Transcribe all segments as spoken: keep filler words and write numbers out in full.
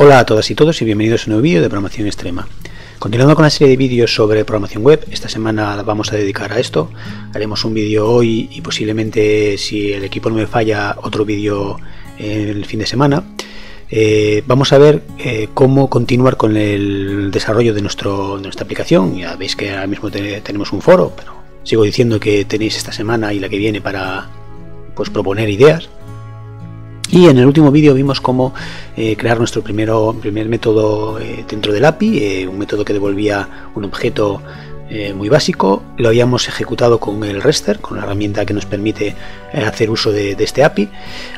Hola a todas y todos y bienvenidos a un nuevo vídeo de Programación Extrema. Continuando con la serie de vídeos sobre programación web, esta semana la vamos a dedicar a esto. Haremos un vídeo hoy y posiblemente, si el equipo no me falla, otro vídeo el fin de semana. Eh, vamos a ver eh, cómo continuar con el desarrollo de, nuestro, de nuestra aplicación. Ya veis que ahora mismo te, tenemos un foro, pero sigo diciendo que tenéis esta semana y la que viene para pues, proponer ideas. Y en el último vídeo vimos cómo eh, crear nuestro primero, primer método eh, dentro del A P I, eh, un método que devolvía un objeto eh, muy básico. Lo habíamos ejecutado con el Rester, con la herramienta que nos permite eh, hacer uso de, de este A P I.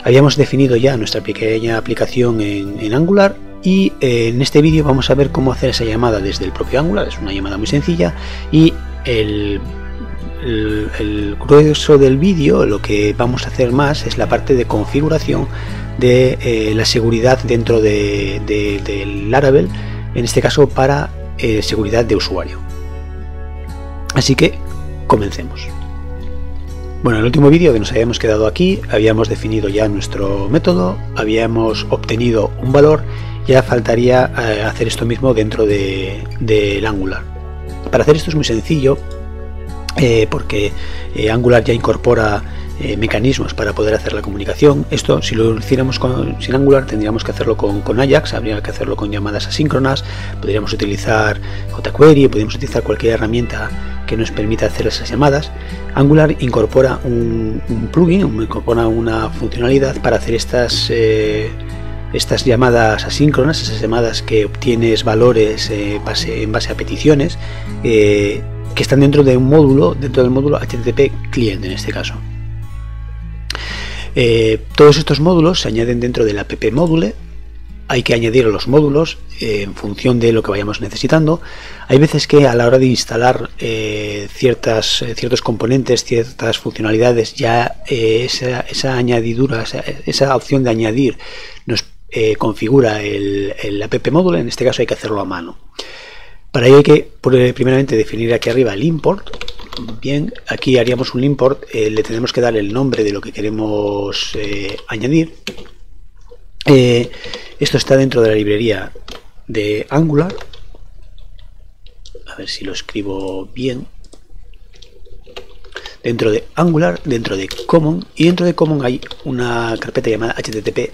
Habíamos definido ya nuestra pequeña aplicación en, en Angular y eh, en este vídeo vamos a ver cómo hacer esa llamada desde el propio Angular. Es una llamada muy sencilla y el... El, el grueso del vídeo, lo que vamos a hacer más es la parte de configuración de eh, la seguridad dentro de, de, de Laravel, en este caso para eh, seguridad de usuario. Así que comencemos. Bueno, en el último vídeo que nos habíamos quedado aquí, habíamos definido ya nuestro método, habíamos obtenido un valor, ya faltaría eh, hacer esto mismo dentro de, de Angular. Para hacer esto es muy sencillo. Eh, porque eh, Angular ya incorpora eh, mecanismos para poder hacer la comunicación. Esto, si lo hiciéramos con, sin Angular, tendríamos que hacerlo con, con Ajax, habría que hacerlo con llamadas asíncronas, podríamos utilizar jQuery, podríamos utilizar cualquier herramienta que nos permita hacer esas llamadas. Angular incorpora un, un plugin, incorpora una funcionalidad para hacer estas, eh, estas llamadas asíncronas, esas llamadas que obtienes valores eh, base, en base a peticiones, eh, que están dentro de un módulo, dentro del módulo H T T P Client en este caso. Eh, todos estos módulos se añaden dentro del A P P Module. Hay que añadir los módulos eh, en función de lo que vayamos necesitando. Hay veces que a la hora de instalar eh, ciertas, eh, ciertos componentes, ciertas funcionalidades, ya eh, esa, esa añadidura, esa, esa opción de añadir nos eh, configura el, el A P P Module. En este caso hay que hacerlo a mano. Para ello hay que primeramente definir aquí arriba el import. Bien, aquí haríamos un import, eh, le tenemos que dar el nombre de lo que queremos eh, añadir. Eh, esto está dentro de la librería de Angular. A ver si lo escribo bien. Dentro de Angular, dentro de Common, y dentro de Common hay una carpeta llamada H T T P,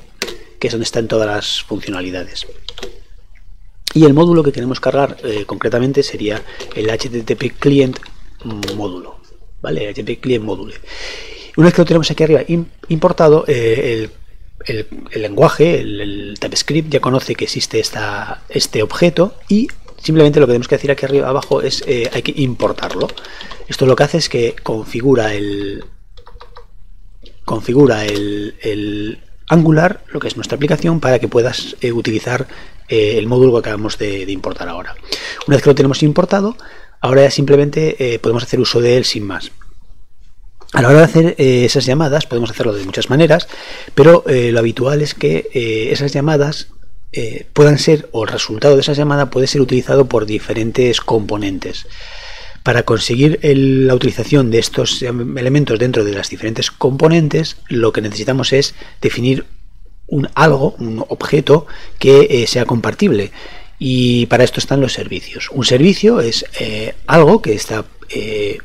que es donde están todas las funcionalidades. Y el módulo que queremos cargar eh, concretamente sería el H T T P Client módulo, ¿vale? El H T T P Client Module. Una vez que lo tenemos aquí arriba importado, eh, el, el, el lenguaje, el, el TypeScript ya conoce que existe esta, este objeto y simplemente lo que tenemos que decir aquí arriba abajo es eh, hay que importarlo. Esto lo que hace es que configura el configura el, el Angular, lo que es nuestra aplicación, para que puedas eh, utilizar eh, el módulo que acabamos de, de importar ahora. Una vez que lo tenemos importado, ahora ya simplemente eh, podemos hacer uso de él sin más. A la hora de hacer eh, esas llamadas podemos hacerlo de muchas maneras, pero eh, lo habitual es que eh, esas llamadas eh, puedan ser, o el resultado de esa llamada puede ser utilizado por diferentes componentes. Para conseguir el, la utilización de estos elementos dentro de las diferentes componentes, lo que necesitamos es definir un algo, un objeto que eh, sea compartible. Y para esto están los servicios. Un servicio es eh, algo que está eh,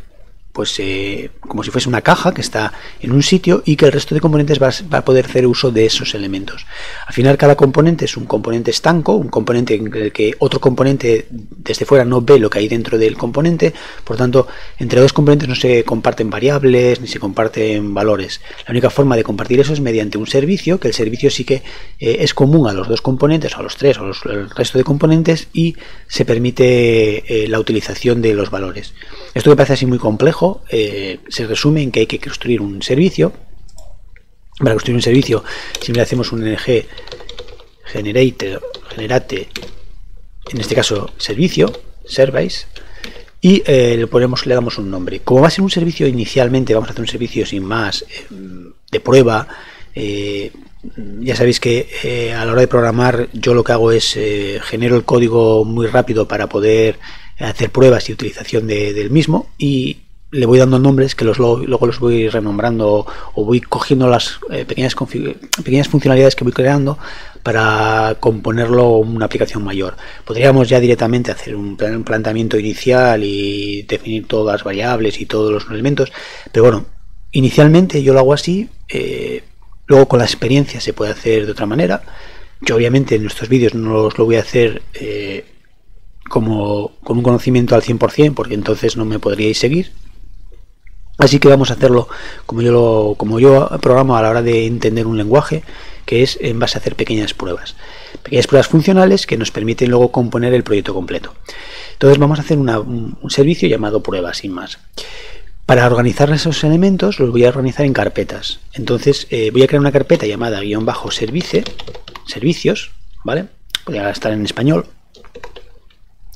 pues eh, como si fuese una caja que está en un sitio y que el resto de componentes va, va a poder hacer uso de esos elementos. Al final cada componente es un componente estanco, un componente en el que otro componente desde fuera no ve lo que hay dentro del componente, por tanto entre dos componentes no se comparten variables ni se comparten valores. La única forma de compartir eso es mediante un servicio, que el servicio sí que eh, es común a los dos componentes, o a los tres, o los, al resto de componentes, y se permite eh, la utilización de los valores. Esto que parece así muy complejo Eh, se resume en que hay que construir un servicio. Para construir un servicio simplemente hacemos un ng generate, generate en este caso servicio, service, y eh, le ponemos, le damos un nombre. Como va a ser un servicio inicialmente, vamos a hacer un servicio sin más eh, de prueba. eh, Ya sabéis que eh, a la hora de programar yo lo que hago es eh, genero el código muy rápido para poder hacer pruebas y utilización de, del mismo, y le voy dando nombres que los, luego los voy renombrando o voy cogiendo las eh, pequeñas, pequeñas funcionalidades que voy creando para componerlo una aplicación mayor. Podríamos ya directamente hacer un, plan, un planteamiento inicial y definir todas las variables y todos los elementos, pero bueno, inicialmente yo lo hago así, eh, luego con la experiencia se puede hacer de otra manera. Yo obviamente en estos vídeos no os lo voy a hacer eh, como con un conocimiento al cien por cien, porque entonces no me podríais seguir. Así que vamos a hacerlo como yo, lo, como yo programo a la hora de entender un lenguaje, que es en base a hacer pequeñas pruebas. Pequeñas pruebas funcionales que nos permiten luego componer el proyecto completo. Entonces vamos a hacer una, un, un servicio llamado pruebas, sin más. Para organizar esos elementos los voy a organizar en carpetas. Entonces eh, voy a crear una carpeta llamada guión bajo servicio, servicios, ¿vale? Podría estar en español,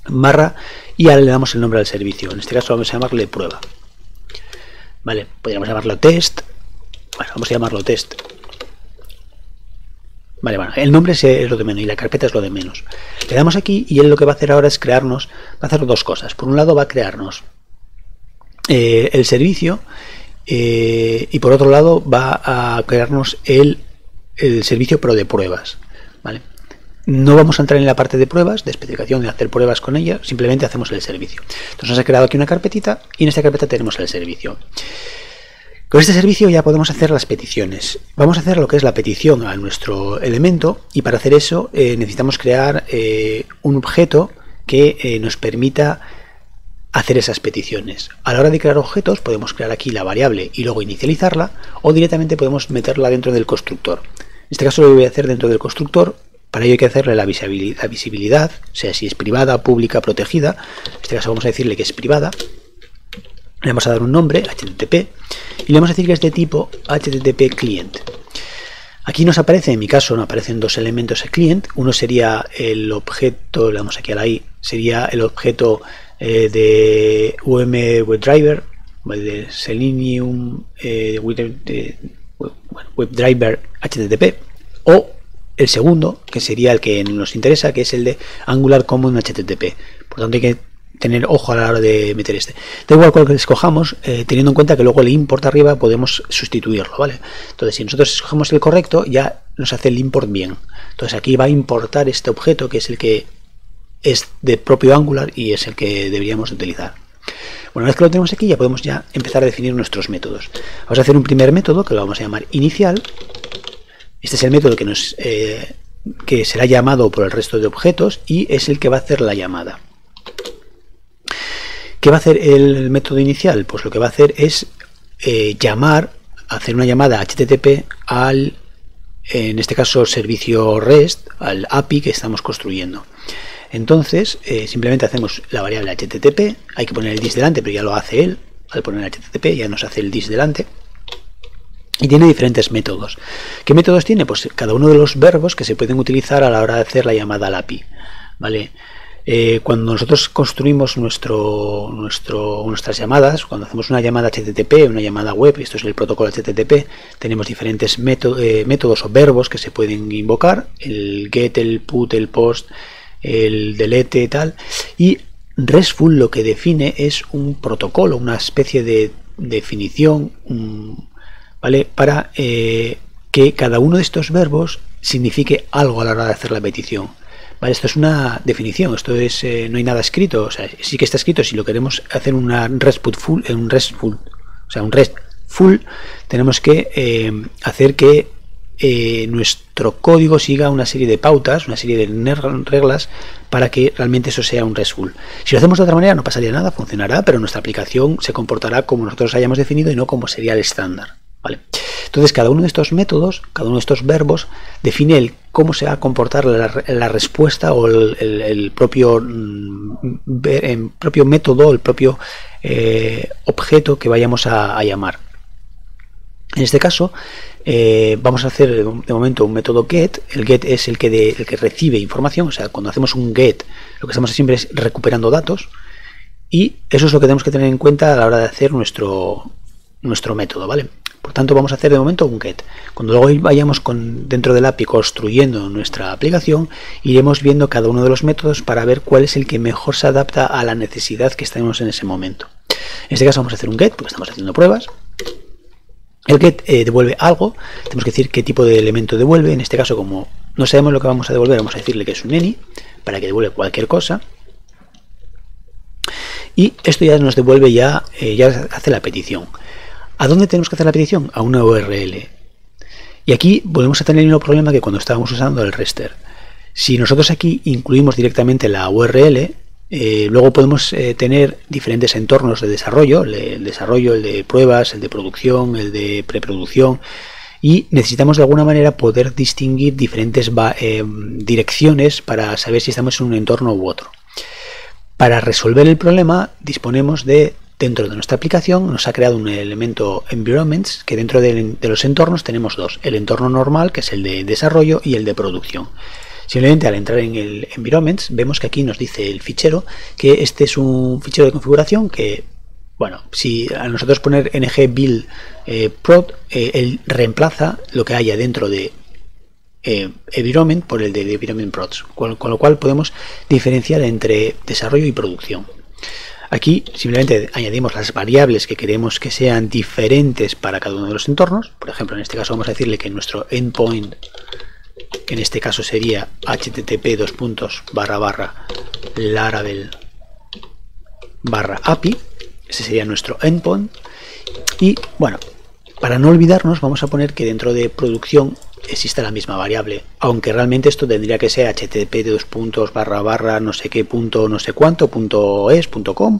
barra, y ahora le damos el nombre al servicio. En este caso vamos a llamarle prueba. Vale, podríamos llamarlo test. Bueno, vamos a llamarlo test. Vale, bueno, el nombre es lo de menos y la carpeta es lo de menos. Le damos aquí y él lo que va a hacer ahora es crearnos, va a hacer dos cosas. Por un lado va a crearnos eh, el servicio eh, y por otro lado va a crearnos el, el servicio pero de pruebas. Vale. No vamos a entrar en la parte de pruebas, de especificación, de hacer pruebas con ella, simplemente hacemos el servicio. Entonces nos ha creado aquí una carpetita y en esta carpeta tenemos el servicio. Con este servicio ya podemos hacer las peticiones. Vamos a hacer lo que es la petición a nuestro elemento y para hacer eso eh, necesitamos crear eh, un objeto que eh, nos permita hacer esas peticiones. A la hora de crear objetos podemos crear aquí la variable y luego inicializarla o directamente podemos meterla dentro del constructor. En este caso lo voy a hacer dentro del constructor. Para ello hay que hacerle la visibilidad, la visibilidad, o sea, si es privada, pública, protegida. En este caso vamos a decirle que es privada. Le vamos a dar un nombre, H T T P, y le vamos a decir que es de tipo H T T P Client. Aquí nos aparece, en mi caso, nos aparecen dos elementos de client. Uno sería el objeto, le damos aquí a la I, sería el objeto eh, de U M WebDriver, de Selenium eh, WebDriver H T T P, o el segundo, que sería el que nos interesa, que es el de Angular Common H T T P. Por tanto, hay que tener ojo a la hora de meter este. Da igual cuál que escojamos, eh, teniendo en cuenta que luego el import arriba podemos sustituirlo, ¿vale? Entonces, si nosotros escogemos el correcto, ya nos hace el import bien. Entonces, aquí va a importar este objeto, que es el que es de propio Angular y es el que deberíamos utilizar. Bueno, una vez que lo tenemos aquí, ya podemos ya empezar a definir nuestros métodos. Vamos a hacer un primer método, que lo vamos a llamar inicial. Este es el método que, nos, eh, que será llamado por el resto de objetos y es el que va a hacer la llamada. ¿Qué va a hacer el método inicial? Pues lo que va a hacer es eh, llamar, hacer una llamada H T T P al, en este caso, servicio REST, al A P I que estamos construyendo. Entonces, eh, simplemente hacemos la variable H T T P, hay que poner el dis delante, pero ya lo hace él. Al poner el H T T P ya nos hace el dis delante. Y tiene diferentes métodos. ¿Qué métodos tiene? Pues cada uno de los verbos que se pueden utilizar a la hora de hacer la llamada al A P I. ¿Vale? Eh, cuando nosotros construimos nuestro, nuestro, nuestras llamadas, cuando hacemos una llamada H T T P, una llamada web, esto es el protocolo H T T P, tenemos diferentes método, eh, métodos o verbos que se pueden invocar, el get, el put, el post, el delete y tal. Y RESTful lo que define es un protocolo, una especie de definición, un... ¿Vale? Para eh, que cada uno de estos verbos signifique algo a la hora de hacer la petición. ¿Vale? Esto es una definición, esto es eh, no hay nada escrito, o sea, sí que está escrito. Si lo queremos hacer una REST full, eh, un REST full, o sea, un REST full, tenemos que eh, hacer que eh, nuestro código siga una serie de pautas, una serie de reglas para que realmente eso sea un REST full. Si lo hacemos de otra manera no pasaría nada, funcionará, pero nuestra aplicación se comportará como nosotros hayamos definido y no como sería el estándar. Vale. Entonces cada uno de estos métodos, cada uno de estos verbos define el cómo se va a comportar la, la respuesta o el, el, el, propio, el propio método, el propio eh, objeto que vayamos a, a llamar. En este caso eh, vamos a hacer de momento un método get. El get es el que, de, el que recibe información, o sea, cuando hacemos un get lo que estamos siempre es recuperando datos y eso es lo que tenemos que tener en cuenta a la hora de hacer nuestro, nuestro método, ¿vale? Por tanto, vamos a hacer de momento un get. Cuando luego vayamos con, dentro del A P I construyendo nuestra aplicación, iremos viendo cada uno de los métodos para ver cuál es el que mejor se adapta a la necesidad que estemos en ese momento. En este caso vamos a hacer un get porque estamos haciendo pruebas. El get eh, devuelve algo, tenemos que decir qué tipo de elemento devuelve. En este caso, como No sabemos lo que vamos a devolver, vamos a decirle que es un any, para que devuelva cualquier cosa. Y esto ya nos devuelve, ya, eh, ya hace la petición. ¿A dónde tenemos que hacer la petición? A una U R L. Y aquí volvemos a tener el mismo problema que cuando estábamos usando el Rester. Si nosotros aquí incluimos directamente la U R L, eh, luego podemos eh, tener diferentes entornos de desarrollo, el, el desarrollo, el de pruebas, el de producción, el de preproducción, y necesitamos de alguna manera poder distinguir diferentes eh, direcciones para saber si estamos en un entorno u otro. Para resolver el problema disponemos de, dentro de nuestra aplicación, nos ha creado un elemento environments, que dentro de, de los entornos tenemos dos, el entorno normal, que es el de desarrollo, y el de producción. Simplemente al entrar en el environments vemos que aquí nos dice el fichero, que este es un fichero de configuración que, bueno, si a nosotros poner ng build eh, prod, eh, él reemplaza lo que haya dentro de Eh, environment por el de environment prods, con, con lo cual podemos diferenciar entre desarrollo y producción. Aquí simplemente añadimos las variables que queremos que sean diferentes para cada uno de los entornos. Por ejemplo, en este caso vamos a decirle que nuestro endpoint, en este caso sería http dos puntos barra barra laravel barra api, ese sería nuestro endpoint. Y bueno, para no olvidarnos vamos a poner que dentro de producción existe la misma variable, aunque realmente esto tendría que ser http de dos puntos barra barra no sé qué punto no sé cuánto punto es punto com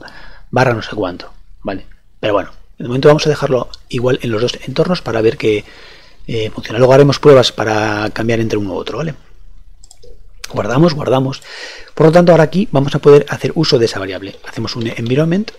barra no sé cuánto, vale, pero bueno, de momento vamos a dejarlo igual en los dos entornos para ver que eh, funciona. Luego haremos pruebas para cambiar entre uno u otro, vale. Guardamos, guardamos. Por lo tanto, ahora aquí vamos a poder hacer uso de esa variable. Hacemos un environment.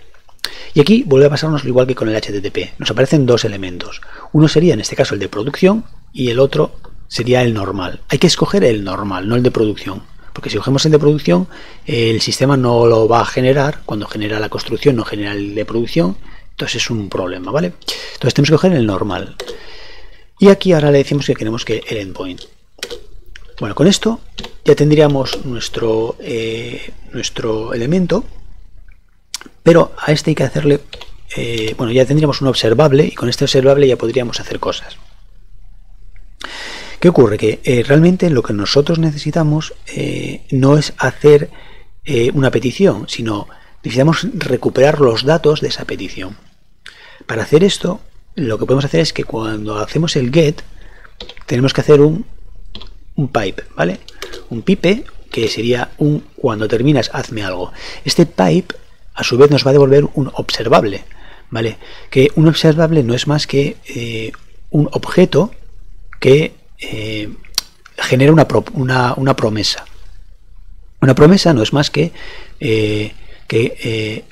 Y aquí vuelve a pasarnos lo igual que con el H T T P. Nos aparecen dos elementos. Uno sería, en este caso, el de producción y el otro sería el normal. Hay que escoger el normal, no el de producción. Porque si cogemos el de producción, el sistema no lo va a generar. Cuando genera la construcción, no genera el de producción. Entonces es un problema, ¿vale? Entonces tenemos que coger el normal. Y aquí ahora le decimos que queremos que el endpoint. Bueno, con esto ya tendríamos nuestro, eh, nuestro elemento. Pero a este hay que hacerle, eh, bueno, ya tendríamos un observable y con este observable ya podríamos hacer cosas. ¿Qué ocurre? Que eh, realmente lo que nosotros necesitamos eh, no es hacer eh, una petición, sino necesitamos recuperar los datos de esa petición. Para hacer esto, lo que podemos hacer es que cuando hacemos el get, tenemos que hacer un, un pipe, ¿vale? Un pipe, que sería un cuando terminas, hazme algo. Este pipe, a su vez, nos va a devolver un observable, ¿vale? Que un observable no es más que eh, un objeto que eh, genera una, pro, una, una promesa. Una promesa no es más que, eh, que eh,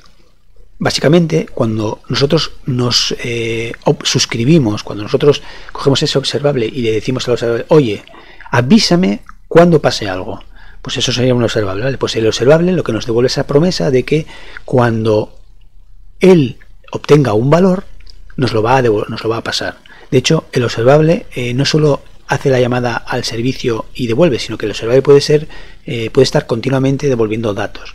básicamente, cuando nosotros nos eh, suscribimos, cuando nosotros cogemos ese observable y le decimos al observable, oye, avísame cuando pase algo. Pues eso sería un observable, ¿vale? Pues el observable lo que nos devuelve esa promesa de que cuando él obtenga un valor, nos lo va a, nos lo va a pasar. De hecho, el observable eh, no solo hace la llamada al servicio y devuelve, sino que el observable puede, ser, eh, puede estar continuamente devolviendo datos.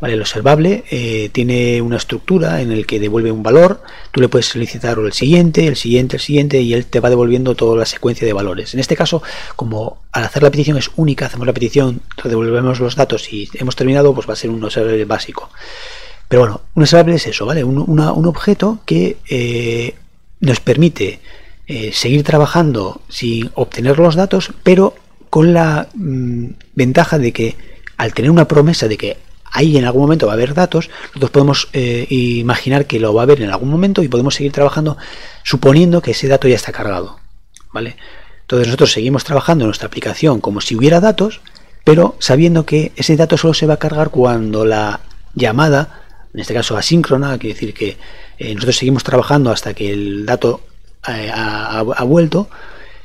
Vale, el observable eh, tiene una estructura en la que devuelve un valor, tú le puedes solicitar el siguiente, el siguiente, el siguiente y él te va devolviendo toda la secuencia de valores. En este caso, como al hacer la petición es única, hacemos la petición, devolvemos los datos y hemos terminado, pues va a ser un observable básico. Pero bueno, un observable es eso, ¿vale? Un, una, un objeto que eh, nos permite eh, seguir trabajando sin obtener los datos, pero con la mmm, ventaja de que al tener una promesa de que ahí en algún momento va a haber datos, nosotros podemos eh, imaginar que lo va a haber en algún momento y podemos seguir trabajando suponiendo que ese dato ya está cargado, ¿vale? Entonces nosotros seguimos trabajando en nuestra aplicación como si hubiera datos, pero sabiendo que ese dato solo se va a cargar cuando la llamada, en este caso asíncrona, quiere decir que eh, nosotros seguimos trabajando hasta que el dato eh, ha, ha vuelto,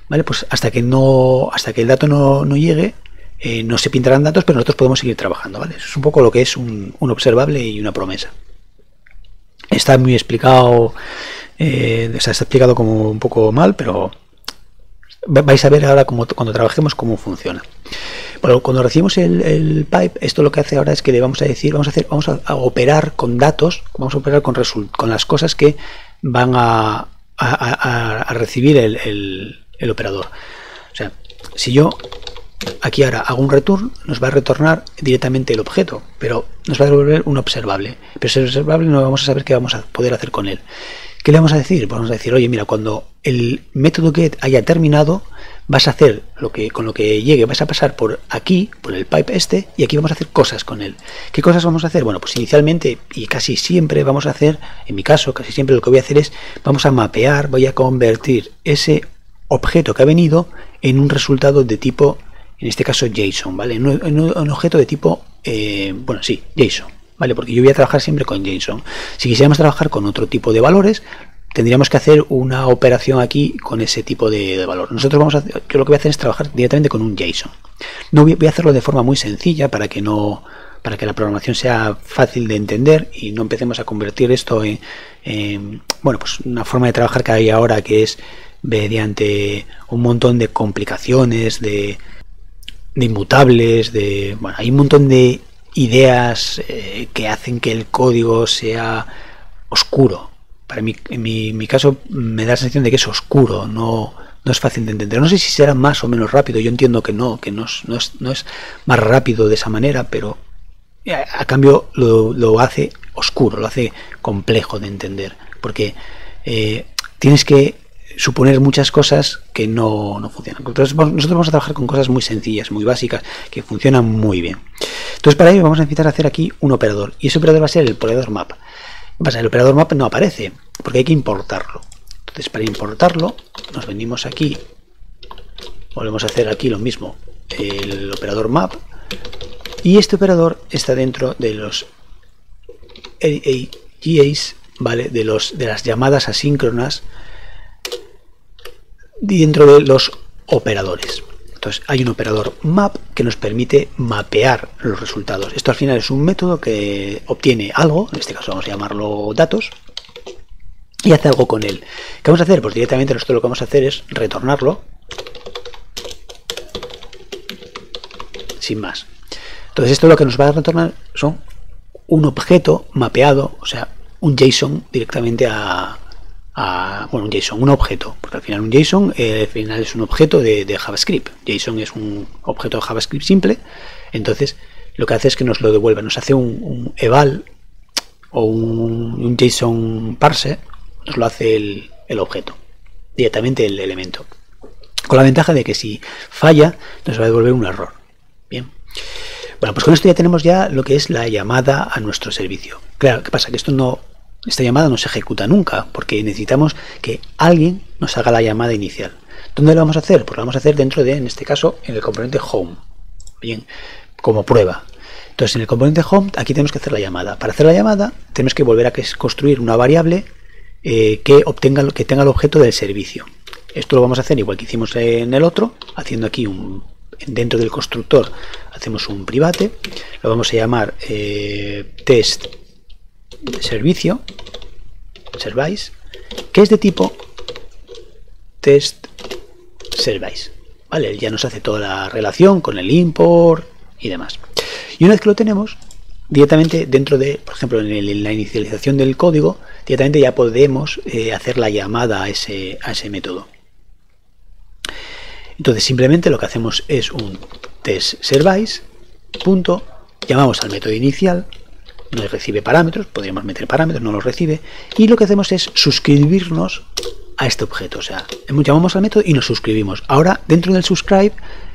¿vale? Pues hasta que no, hasta que el dato no, no llegue, Eh, no se pintarán datos, pero nosotros podemos seguir trabajando, ¿vale? Eso es un poco lo que es un, un observable y una promesa. Está muy explicado, eh, o sea, está explicado como un poco mal, pero vais a ver ahora cómo, cuando trabajemos cómo funciona. Bueno, cuando recibimos el, el pipe, esto lo que hace ahora es que le vamos a decir, vamos a hacer, vamos a, a operar con datos, vamos a operar con, con las cosas que van a, a, a, a recibir el, el, el operador. O sea, si yo Aquí ahora hago un return, nos va a retornar directamente el objeto, pero nos va a devolver un observable. Pero ese observable no vamos a saber qué vamos a poder hacer con él. ¿Qué le vamos a decir? Vamos a decir, oye, mira, cuando el método get haya terminado, vas a hacer lo que con lo que llegue, vas a pasar por aquí, por el pipe este, y aquí vamos a hacer cosas con él. ¿Qué cosas vamos a hacer? Bueno, pues inicialmente y casi siempre vamos a hacer, en mi caso, casi siempre lo que voy a hacer es, vamos a mapear, voy a convertir ese objeto que ha venido en un resultado de tipo, en este caso JSON, ¿vale? En un, en un objeto de tipo, eh, bueno, sí, JSON, ¿vale? Porque yo voy a trabajar siempre con JSON. Si quisiéramos trabajar con otro tipo de valores, tendríamos que hacer una operación aquí con ese tipo de, de valor. Nosotros vamos a hacer, yo lo que voy a hacer es trabajar directamente con un JSON. No voy, voy a hacerlo de forma muy sencilla para que no, para que la programación sea fácil de entender y no empecemos a convertir esto en, en bueno, pues una forma de trabajar que hay ahora que es mediante un montón de complicaciones, de, de inmutables, de bueno, hay un montón de ideas eh, que hacen que el código sea oscuro. Para mí, en mi, mi caso me da la sensación de que es oscuro, no, no es fácil de entender. No sé si será más o menos rápido, yo entiendo que no, que no es, no es, no es más rápido de esa manera, pero a, a cambio lo, lo hace oscuro, lo hace complejo de entender, porque eh, tienes que suponer muchas cosas que no, no funcionan. Entonces nosotros vamos a trabajar con cosas muy sencillas, muy básicas, que funcionan muy bien. Entonces para ello vamos a empezar a hacer aquí un operador, y ese operador va a ser el operador map. Pasa, el operador map no aparece porque hay que importarlo. Entonces para importarlo nos venimos aquí, volvemos a hacer aquí lo mismo, el operador map, y este operador está dentro de los A G As, vale, de los de las llamadas asíncronas, dentro de los operadores. Entonces hay un operador map que nos permite mapear los resultados. Esto al final es un método que obtiene algo, en este caso vamos a llamarlo datos, y hace algo con él. ¿Qué vamos a hacer? Pues directamente nosotros lo que vamos a hacer es retornarlo, sin más. Entonces esto lo que nos va a retornar son un objeto mapeado, o sea, un JSON directamente a... A, bueno, un JSON, un objeto, porque al final un JSON eh, al final es un objeto de, de JavaScript. JSON es un objeto de JavaScript simple, entonces lo que hace es que nos lo devuelve, nos hace un, un eval o un, un JSON parse, nos lo hace el, el objeto, directamente el elemento, con la ventaja de que si falla nos va a devolver un error. Bien. Bueno, pues con esto ya tenemos ya lo que es la llamada a nuestro servicio. Claro, ¿qué pasa? Que esto no... Esta llamada no se ejecuta nunca, porque necesitamos que alguien nos haga la llamada inicial. ¿Dónde lo vamos a hacer? Pues lo vamos a hacer dentro de, en este caso, en el componente home. Bien, como prueba. Entonces, en el componente home, aquí tenemos que hacer la llamada. Para hacer la llamada, tenemos que volver a construir una variable eh, que obtenga, que tenga el objeto del servicio. Esto lo vamos a hacer igual que hicimos en el otro, haciendo aquí un... Dentro del constructor hacemos un private, lo vamos a llamar eh, test servicio, service, que es de tipo test service, vale, ya nos hace toda la relación con el import y demás. Y una vez que lo tenemos, directamente dentro de, por ejemplo, en, el, en la inicialización del código, directamente ya podemos eh, hacer la llamada a ese, a ese método. Entonces simplemente lo que hacemos es un test service, punto, llamamos al método inicial, nos recibe parámetros, podríamos meter parámetros, no los recibe, y lo que hacemos es suscribirnos a este objeto, o sea, llamamos al método y nos suscribimos. Ahora, dentro del subscribe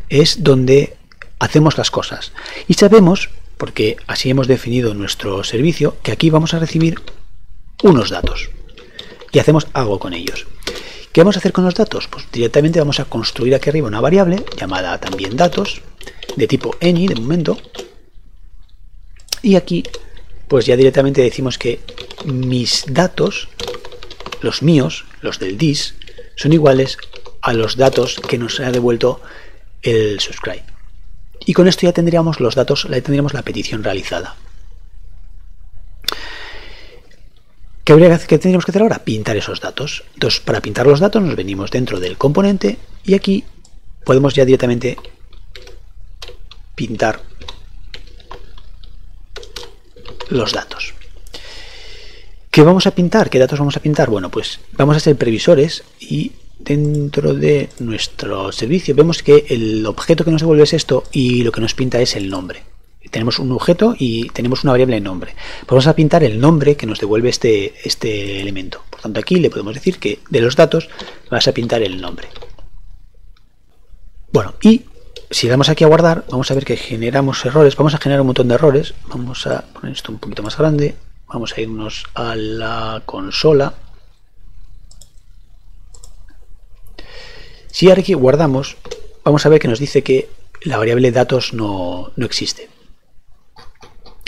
es donde hacemos las cosas, y sabemos, porque así hemos definido nuestro servicio, que aquí vamos a recibir unos datos, y hacemos algo con ellos. ¿Qué vamos a hacer con los datos? Pues directamente vamos a construir aquí arriba una variable, llamada también datos, de tipo any de momento, y aquí pues ya directamente decimos que mis datos, los míos, los del dis, son iguales a los datos que nos ha devuelto el subscribe. Y con esto ya tendríamos los datos, ya tendríamos la petición realizada. ¿Qué habría, qué tendríamos que hacer ahora? Pintar esos datos. Entonces, para pintar los datos nos venimos dentro del componente y aquí podemos ya directamente pintar los datos. ¿Qué vamos a pintar? ¿Qué datos vamos a pintar? Bueno, pues vamos a ser previsores y dentro de nuestro servicio vemos que el objeto que nos devuelve es esto y lo que nos pinta es el nombre. Tenemos un objeto y tenemos una variable de nombre. Pues vamos a pintar el nombre que nos devuelve este, este elemento. Por tanto, aquí le podemos decir que de los datos vas a pintar el nombre. Bueno, y si damos aquí a guardar, vamos a ver que generamos errores. Vamos a generar un montón de errores. Vamos a poner esto un poquito más grande. Vamos a irnos a la consola. Si ahora aquí guardamos, vamos a ver que nos dice que la variable datos no, no existe.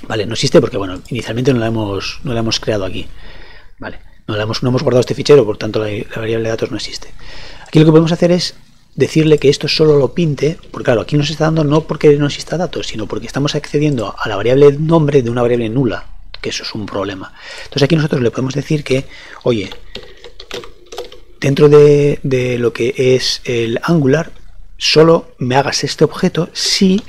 Vale, no existe porque, bueno, inicialmente no la hemos, no la hemos creado aquí. Vale, no, la hemos, no hemos guardado este fichero, por tanto la, la variable de datos no existe. Aquí lo que podemos hacer es decirle que esto solo lo pinte, porque claro, aquí nos está dando no porque no exista datos, sino porque estamos accediendo a la variable nombre de una variable nula, que eso es un problema. Entonces aquí nosotros le podemos decir que, oye, dentro de, de lo que es el Angular, solo me hagas este objeto si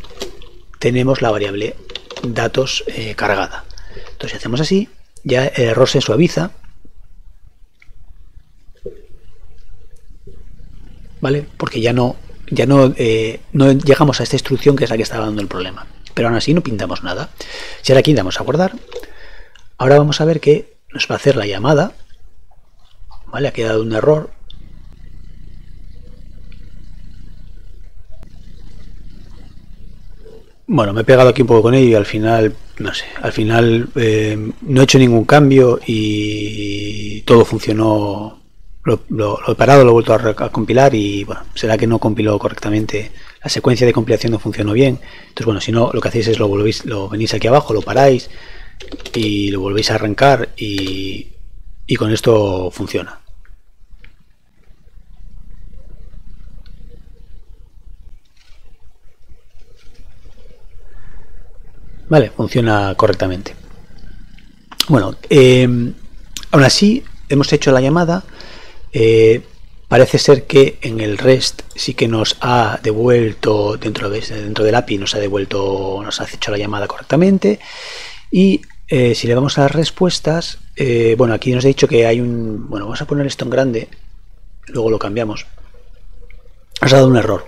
tenemos la variable datos eh, cargada. Entonces, si hacemos así, ya el error se suaviza. ¿Vale? Porque ya no, ya no, eh, no llegamos a esta instrucción que es la que estaba dando el problema. Pero aún así no pintamos nada. Si ahora aquí damos a guardar, ahora vamos a ver que nos va a hacer la llamada. ¿Vale? Ha quedado un error. Bueno, me he pegado aquí un poco con ello y al final, no sé, al final eh, no he hecho ningún cambio y todo funcionó. Lo, lo, lo he parado, lo he vuelto a, a compilar y, bueno, será que no compiló correctamente. La secuencia de compilación no funcionó bien. Entonces, bueno, si no, lo que hacéis es lo volvéis, lo venís aquí abajo, lo paráis y lo volvéis a arrancar y, y con esto funciona. Vale, funciona correctamente. Bueno, eh, aún así hemos hecho la llamada. Eh, parece ser que en el REST sí que nos ha devuelto, dentro, de, dentro del A P I nos ha devuelto, nos ha hecho la llamada correctamente. Y eh, si le vamos a las respuestas, eh, bueno, aquí nos ha dicho que hay un... Bueno, vamos a poner esto en grande, luego lo cambiamos. Nos ha dado un error.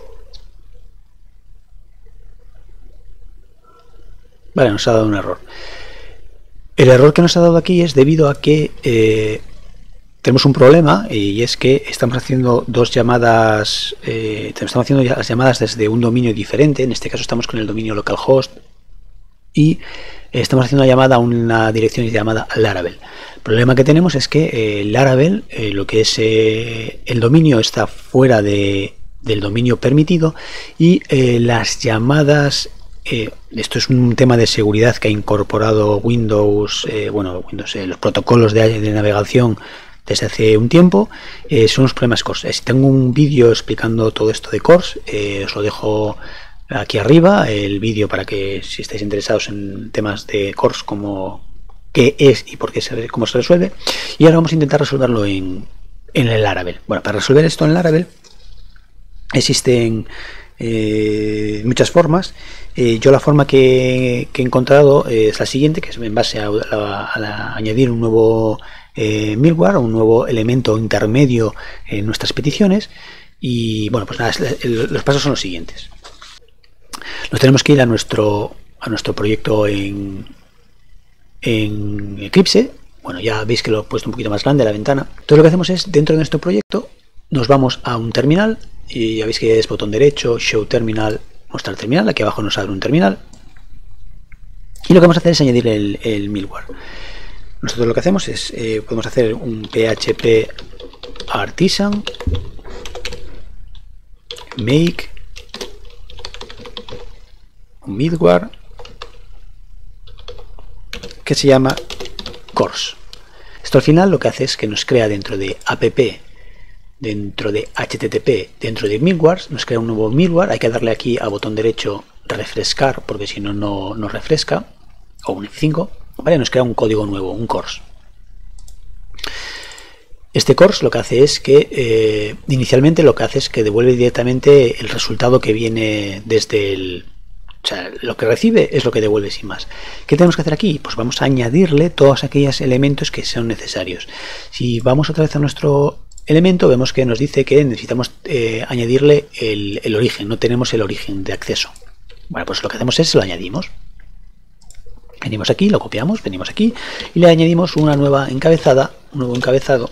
Vale, nos ha dado un error. El error que nos ha dado aquí es debido a que eh, tenemos un problema y es que estamos haciendo dos llamadas, eh, estamos haciendo las llamadas desde un dominio diferente. En este caso estamos con el dominio localhost y estamos haciendo una llamada a una dirección llamada Laravel. El problema que tenemos es que eh, Laravel, eh, lo que es eh, el dominio está fuera de, del dominio permitido y eh, las llamadas... Eh, esto es un tema de seguridad que ha incorporado Windows, eh, bueno, Windows, eh, los protocolos de, de navegación desde hace un tiempo. Eh, son los problemas CORS. Eh, si tengo un vídeo explicando todo esto de CORS, eh, os lo dejo aquí arriba, el vídeo para que si estáis interesados en temas de CORS, como qué es y por qué se, cómo se resuelve. Y ahora vamos a intentar resolverlo en, en el Laravel. Bueno, para resolver esto en Laravel existen Eh, muchas formas. Eh, yo la forma que, que he encontrado eh, es la siguiente, que es en base a, a, a, la, a añadir un nuevo eh, middleware, un nuevo elemento intermedio en nuestras peticiones. Y bueno, pues nada, los pasos son los siguientes. Nos tenemos que ir a nuestro a nuestro proyecto en, en Eclipse. Bueno, ya veis que lo he puesto un poquito más grande la ventana. Entonces lo que hacemos es, dentro de nuestro proyecto, nos vamos a un terminal. Y ya veis que es botón derecho, Show Terminal, Mostrar Terminal. Aquí abajo nos abre un terminal. Y lo que vamos a hacer es añadir el, el middleware. Nosotros lo que hacemos es, eh, podemos hacer un php artisan make un middleware que se llama CORS. Esto al final lo que hace es que nos crea dentro de app, dentro de H T T P, dentro de middleware, nos crea un nuevo middleware. Hay que darle aquí a botón derecho refrescar, porque si no, no, no refresca, o un F cinco, ¿vale? Nos crea un código nuevo, un CORS. Este CORS lo que hace es que, eh, inicialmente lo que hace es que devuelve directamente el resultado que viene desde el... O sea, lo que recibe es lo que devuelve sin más. ¿Qué tenemos que hacer aquí? Pues vamos a añadirle todos aquellos elementos que sean necesarios. Si vamos otra vez a nuestro elemento vemos que nos dice que necesitamos eh, añadirle el, el origen, no tenemos el origen de acceso. Bueno, pues lo que hacemos es lo añadimos. Venimos aquí, lo copiamos, venimos aquí y le añadimos una nueva encabezada, un nuevo encabezado.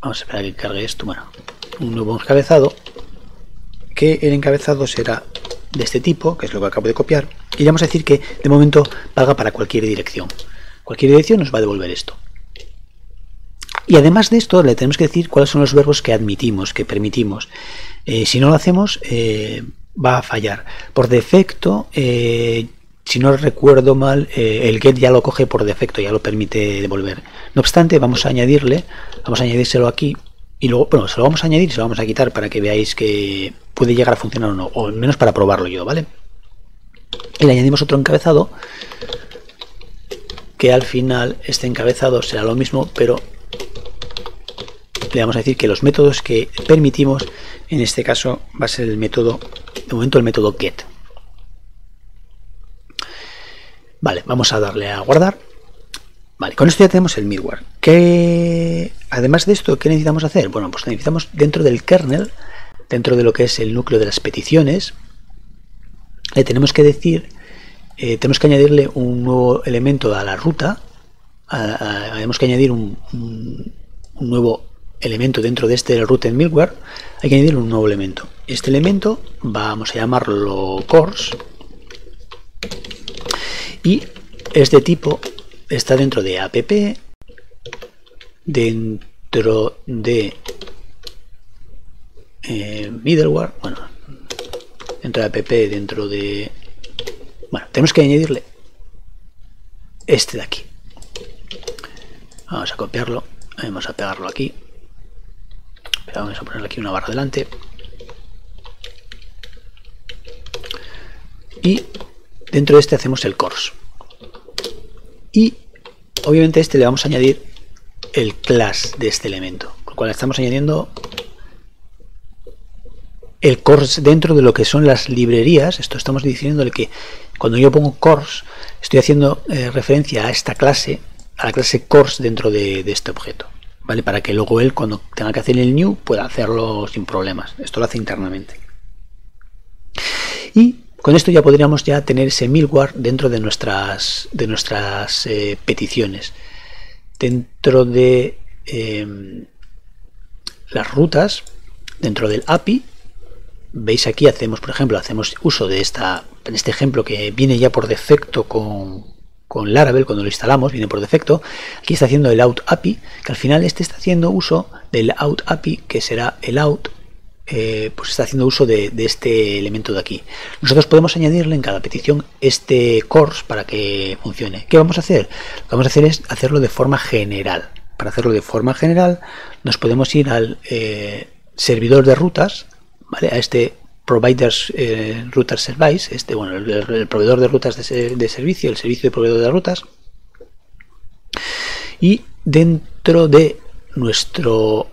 Vamos a esperar a que cargue esto, bueno, un nuevo encabezado, que el encabezado será de este tipo, que es lo que acabo de copiar, y le vamos a decir que de momento valga para cualquier dirección. Cualquier dirección nos va a devolver esto. Y además de esto le tenemos que decir cuáles son los verbos que admitimos, que permitimos. Eh, si no lo hacemos, eh, va a fallar. Por defecto, eh, si no recuerdo mal, eh, el get ya lo coge por defecto, ya lo permite devolver. No obstante, vamos a añadirle, vamos a añadírselo aquí y luego, bueno, se lo vamos a añadir y se lo vamos a quitar para que veáis que puede llegar a funcionar o no, o al menos para probarlo yo, ¿vale? Y le añadimos otro encabezado, que al final este encabezado será lo mismo, pero le vamos a decir que los métodos que permitimos, en este caso va a ser el método, de momento el método get. Vale, vamos a darle a guardar. Vale, con esto ya tenemos el middleware. ¿Qué, además de esto, qué necesitamos hacer? Bueno, pues necesitamos dentro del kernel, dentro de lo que es el núcleo de las peticiones, le tenemos que decir, eh, tenemos que añadirle un nuevo elemento a la ruta, a, a, tenemos que añadir un, un, un nuevo elemento dentro de este root en middleware, hay que añadir un nuevo elemento. Este elemento vamos a llamarlo C O R S y es de tipo, está dentro de app, dentro de eh, middleware, bueno, dentro de app, dentro de... Bueno, tenemos que añadirle este de aquí. Vamos a copiarlo, vamos a pegarlo aquí. Pero vamos a ponerle aquí una barra delante. Y dentro de este hacemos el C O R S. Y obviamente a este le vamos a añadir el class de este elemento. Con lo cual estamos añadiendo el C O R S dentro de lo que son las librerías. Esto estamos diciendo que cuando yo pongo C O R S estoy haciendo eh, referencia a esta clase, a la clase C O R S dentro de, de este objeto. ¿Vale? Para que luego él, cuando tenga que hacer el new, pueda hacerlo sin problemas. Esto lo hace internamente. Y con esto ya podríamos ya tener ese middleware dentro de nuestras, de nuestras eh, peticiones. Dentro de eh, las rutas, dentro del A P I, veis aquí hacemos, por ejemplo, hacemos uso de esta, en este ejemplo que viene ya por defecto con... con Laravel, cuando lo instalamos, viene por defecto. Aquí está haciendo el Auth A P I, que al final este está haciendo uso del Auth A P I, que será el Auth, eh, pues está haciendo uso de, de este elemento de aquí. Nosotros podemos añadirle en cada petición este C O R S para que funcione. ¿Qué vamos a hacer? Lo que vamos a hacer es hacerlo de forma general. Para hacerlo de forma general, nos podemos ir al eh, servidor de rutas, ¿vale? A este Providers eh, Router Service, este, bueno, el, el proveedor de rutas de, de servicio, el servicio de proveedor de rutas. Y dentro de nuestro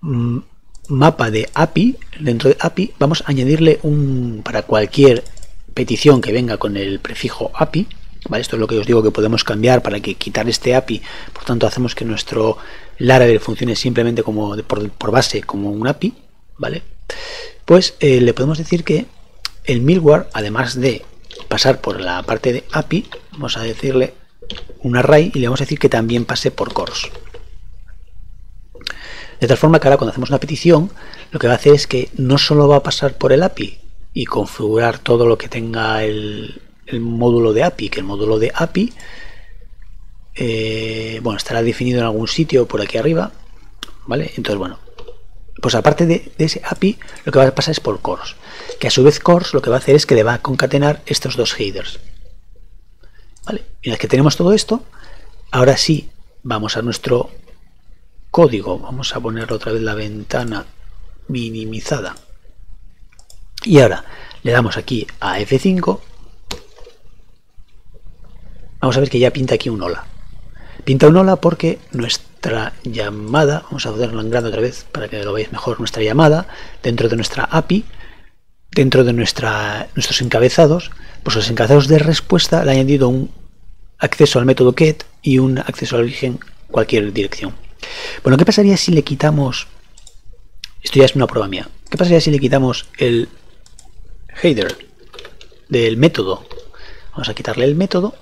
mapa de A P I, dentro de A P I, vamos a añadirle un, para cualquier petición que venga con el prefijo A P I, ¿vale? Esto es lo que os digo que podemos cambiar para que quitar este A P I, por tanto hacemos que nuestro Laravel funcione simplemente como por, por base como un A P I, ¿vale? Pues eh, le podemos decir que el middleware, además de pasar por la parte de A P I, vamos a decirle un array y le vamos a decir que también pase por C O R S. De tal forma que ahora cuando hacemos una petición, lo que va a hacer es que no solo va a pasar por el A P I y configurar todo lo que tenga el, el módulo de A P I, que el módulo de A P I eh, bueno, estará definido en algún sitio por aquí arriba, ¿vale? Entonces, bueno, pues aparte de, de ese A P I, lo que va a pasar es por C O R S, que a su vez C O R S lo que va a hacer es que le va a concatenar estos dos headers. ¿Vale? Y una vez que tenemos todo esto, ahora sí vamos a nuestro código. Vamos a poner otra vez la ventana minimizada. Y ahora le damos aquí a F cinco. Vamos a ver que ya pinta aquí un hola. Pinta un hola porque nuestra llamada, vamos a ponerlo en grande otra vez para que lo veáis mejor, nuestra llamada dentro de nuestra A P I, dentro de nuestra, nuestros encabezados, pues los encabezados de respuesta le han añadido un acceso al método get y un acceso al origen cualquier dirección. Bueno, ¿qué pasaría si le quitamos? Esto ya es una prueba mía. ¿Qué pasaría si le quitamos el header del método? Vamos a quitarle el método.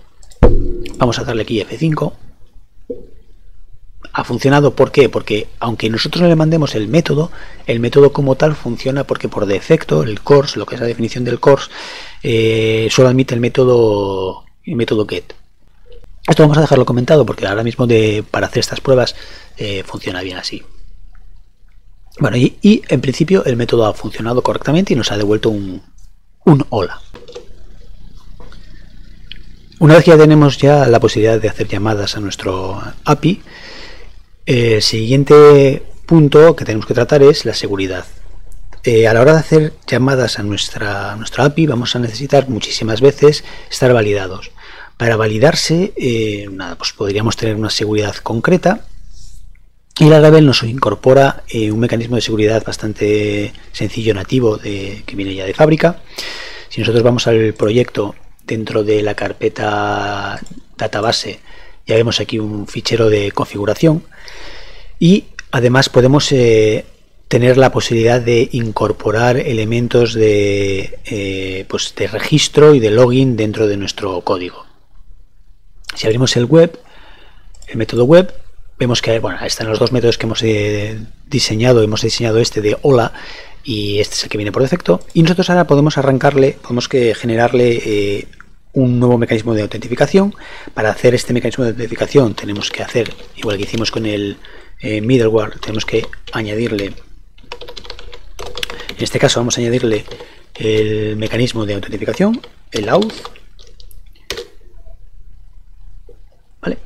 Vamos a darle aquí F cinco. Ha funcionado, ¿por qué? Porque aunque nosotros no le mandemos el método, el método como tal funciona porque por defecto el C O R S, lo que es la definición del C O R S, eh, solo admite el método, el método get. Esto vamos a dejarlo comentado porque ahora mismo de, para hacer estas pruebas eh, funciona bien así. Bueno, y, y en principio el método ha funcionado correctamente y nos ha devuelto un, un hola. Una vez que ya tenemos ya la posibilidad de hacer llamadas a nuestro A P I, el siguiente punto que tenemos que tratar es la seguridad. Eh, a la hora de hacer llamadas a nuestra, a nuestra A P I vamos a necesitar muchísimas veces estar validados. Para validarse, eh, nada, pues podríamos tener una seguridad concreta y Laravel nos incorpora eh, un mecanismo de seguridad bastante sencillo, nativo, de, que viene ya de fábrica. Si nosotros vamos al proyecto dentro de la carpeta database, ya vemos aquí un fichero de configuración y además podemos eh, tener la posibilidad de incorporar elementos de, eh, pues de registro y de login dentro de nuestro código. Si abrimos el web, el método web, vemos que bueno, están los dos métodos que hemos eh, diseñado. Hemos diseñado este de hola y este es el que viene por defecto. Y nosotros ahora podemos arrancarle, podemos que generarle eh, un nuevo mecanismo de autentificación. Para hacer este mecanismo de autentificación tenemos que hacer, igual que hicimos con el eh, middleware, tenemos que añadirle, en este caso vamos a añadirle el mecanismo de autentificación, el auth.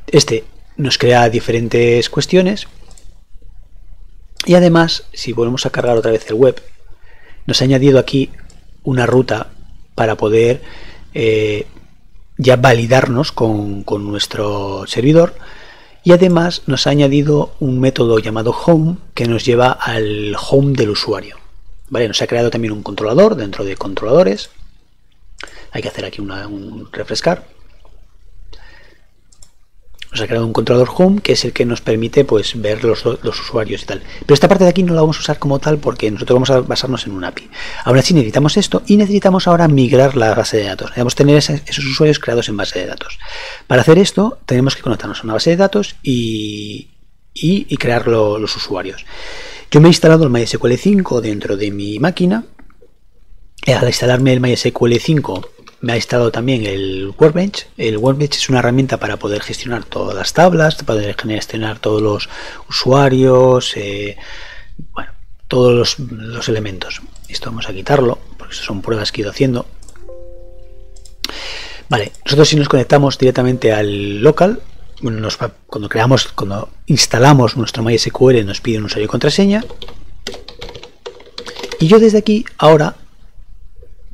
Este nos crea diferentes cuestiones y además, si volvemos a cargar otra vez el web, nos ha añadido aquí una ruta para poder eh, ya validarnos con, con nuestro servidor y además nos ha añadido un método llamado home que nos lleva al home del usuario. Vale, nos ha creado también un controlador dentro de controladores. Hay que hacer aquí una, un refrescar. Nos ha creado un controlador home que es el que nos permite pues ver los, los usuarios y tal. Pero esta parte de aquí no la vamos a usar como tal porque nosotros vamos a basarnos en un A P I. Ahora sí necesitamos esto y necesitamos ahora migrar la base de datos. Necesitamos tener esos usuarios creados en base de datos. Para hacer esto tenemos que conectarnos a una base de datos y, y, y crear lo, los usuarios. Yo me he instalado el MySQL cinco dentro de mi máquina. Al instalarme el MySQL cinco... me ha instalado también el Workbench. El Workbench es una herramienta para poder gestionar todas las tablas, para poder gestionar todos los usuarios, eh, bueno, todos los, los elementos. Esto vamos a quitarlo, porque estas son pruebas que he ido haciendo. Vale, nosotros si nos conectamos directamente al local, nos, cuando creamos, cuando instalamos nuestro MySQL nos pide un usuario y contraseña. Y yo desde aquí, ahora,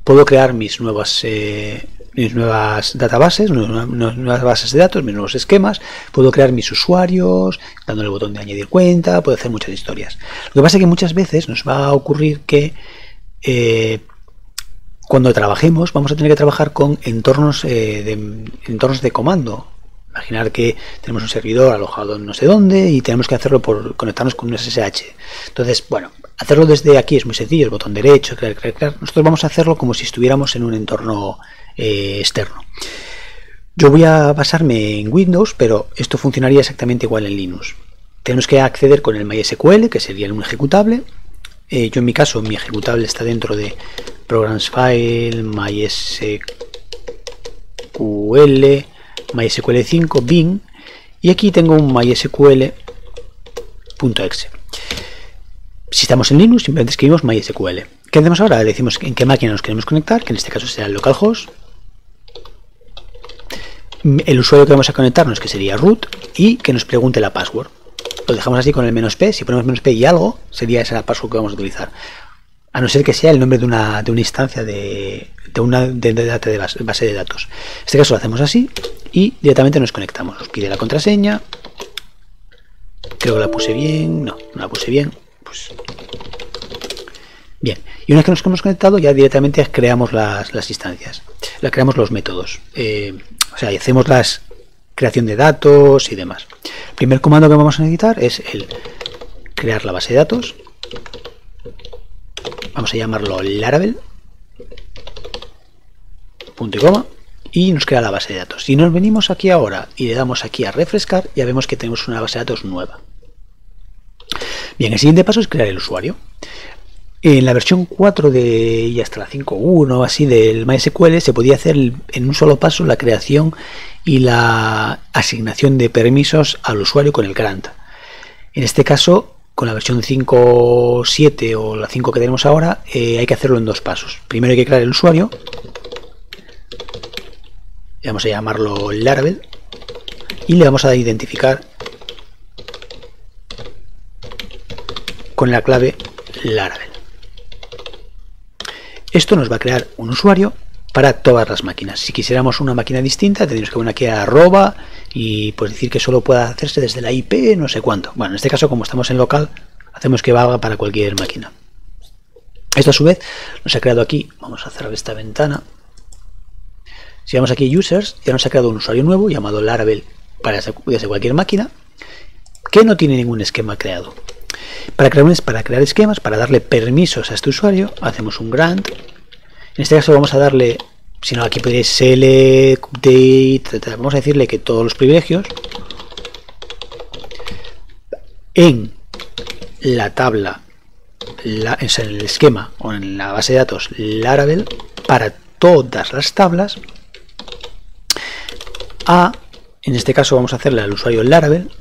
puedo crear mis nuevas, eh, mis nuevas databases, nuevas, nuevas bases de datos, mis nuevos esquemas. Puedo crear mis usuarios, dándole el botón de añadir cuenta, puedo hacer muchas historias. Lo que pasa es que muchas veces nos va a ocurrir que eh, cuando trabajemos vamos a tener que trabajar con entornos, eh, de, entornos de comando. Imaginar que tenemos un servidor alojado en no sé dónde y tenemos que hacerlo por conectarnos con un S S H. Entonces, bueno, hacerlo desde aquí es muy sencillo, el botón derecho, crear, crear, crear. Nosotros vamos a hacerlo como si estuviéramos en un entorno eh, externo. Yo voy a basarme en Windows, pero esto funcionaría exactamente igual en Linux. Tenemos que acceder con el MySQL, que sería un ejecutable. Eh, yo en mi caso, mi ejecutable está dentro de Programs File, MySQL, MySQL cinco, bin, y aquí tengo un MySQL.exe. Si estamos en Linux, simplemente escribimos MySQL. ¿Qué hacemos ahora? Le decimos en qué máquina nos queremos conectar, que en este caso será el localhost. El usuario que vamos a conectarnos, que sería root, y que nos pregunte la password. Lo dejamos así con el menos "p". Si ponemos menos "p" y algo, sería esa la password que vamos a utilizar. A no ser que sea el nombre de una, de una instancia de, de una de, de, de base, base de datos. En este caso lo hacemos así y directamente nos conectamos. Nos pide la contraseña. Creo que la puse bien. No, no la puse bien. Pues bien, y una vez que nos hemos conectado ya directamente creamos las, las instancias, la creamos los métodos, eh, o sea, hacemos las creación de datos y demás. El primer comando que vamos a necesitar es el crear la base de datos. Vamos a llamarlo Laravel. Punto y coma. Y nos crea la base de datos. Si nos venimos aquí ahora y le damos aquí a refrescar, ya vemos que tenemos una base de datos nueva. Bien, el siguiente paso es crear el usuario. En la versión cuatro de, y hasta la cinco punto uno así del MySQL se podía hacer en un solo paso la creación y la asignación de permisos al usuario con el grant. En este caso, con la versión cinco punto siete o la cinco que tenemos ahora, eh, hay que hacerlo en dos pasos. Primero hay que crear el usuario. Vamos a llamarlo Laravel y le vamos a identificar con la clave Laravel. Esto nos va a crear un usuario para todas las máquinas. Si quisiéramos una máquina distinta, tendríamos que poner aquí a arroba y pues decir que solo pueda hacerse desde la I P, no sé cuánto. Bueno, en este caso, como estamos en local, hacemos que valga para cualquier máquina. Esto a su vez nos ha creado aquí, vamos a cerrar esta ventana. Si vamos aquí a Users, ya nos ha creado un usuario nuevo llamado Laravel para cualquier máquina que no tiene ningún esquema creado. Para crear, para crear esquemas, para darle permisos a este usuario, hacemos un grant. En este caso vamos a darle, si no aquí podéis select, update, etcétera. Vamos a decirle que todos los privilegios en la tabla, la, es en el esquema o en la base de datos Laravel para todas las tablas. A, en este caso vamos a hacerle al usuario Laravel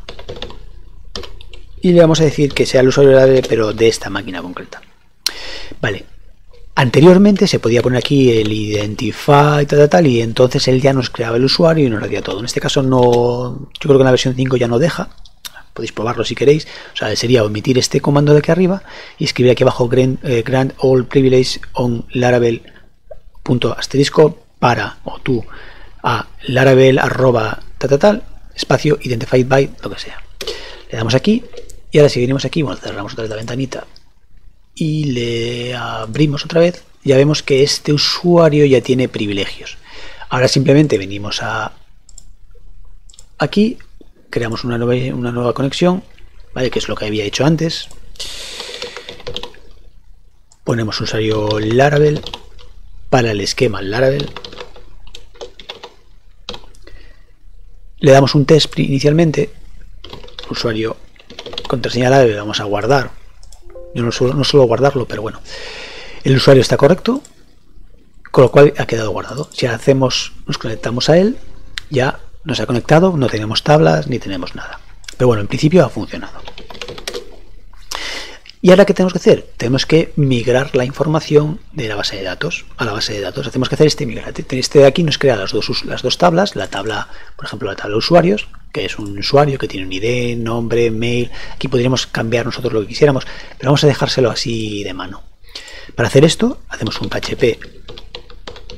y le vamos a decir que sea el usuario Laravel pero de esta máquina concreta. Vale, anteriormente se podía poner aquí el identify y tal, tal, y entonces él ya nos creaba el usuario y nos lo hacía todo. En este caso no, yo creo que en la versión cinco ya no deja, podéis probarlo si queréis. O sea, sería omitir este comando de aquí arriba y escribir aquí abajo grant, eh, grant all privilege on Laravel punto asterisco para o tú a Laravel arroba tal tal tal espacio identified by lo que sea. Le damos aquí y ahora si venimos aquí, bueno, cerramos otra vez la ventanita y le abrimos otra vez, ya vemos que este usuario ya tiene privilegios. Ahora simplemente venimos a aquí, creamos una nueva, una nueva conexión, vale, que es lo que había hecho antes. Ponemos usuario Laravel para el esquema Laravel. Le damos un test inicialmente, usuario, contraseña Laravel, le vamos a guardar. Yo no suelo, no suelo guardarlo, pero bueno. El usuario está correcto, con lo cual ha quedado guardado. Si hacemos, nos conectamos a él, ya nos ha conectado, no tenemos tablas ni tenemos nada. Pero bueno, en principio ha funcionado. ¿Y ahora qué tenemos que hacer? Tenemos que migrar la información de la base de datos a la base de datos. Hacemos que hacer este migrar. Este de aquí nos crea las dos, las dos tablas. La tabla, por ejemplo, la tabla de usuarios, que es un usuario que tiene un I D, nombre, mail. Aquí podríamos cambiar nosotros lo que quisiéramos, pero vamos a dejárselo así de mano. Para hacer esto, hacemos un php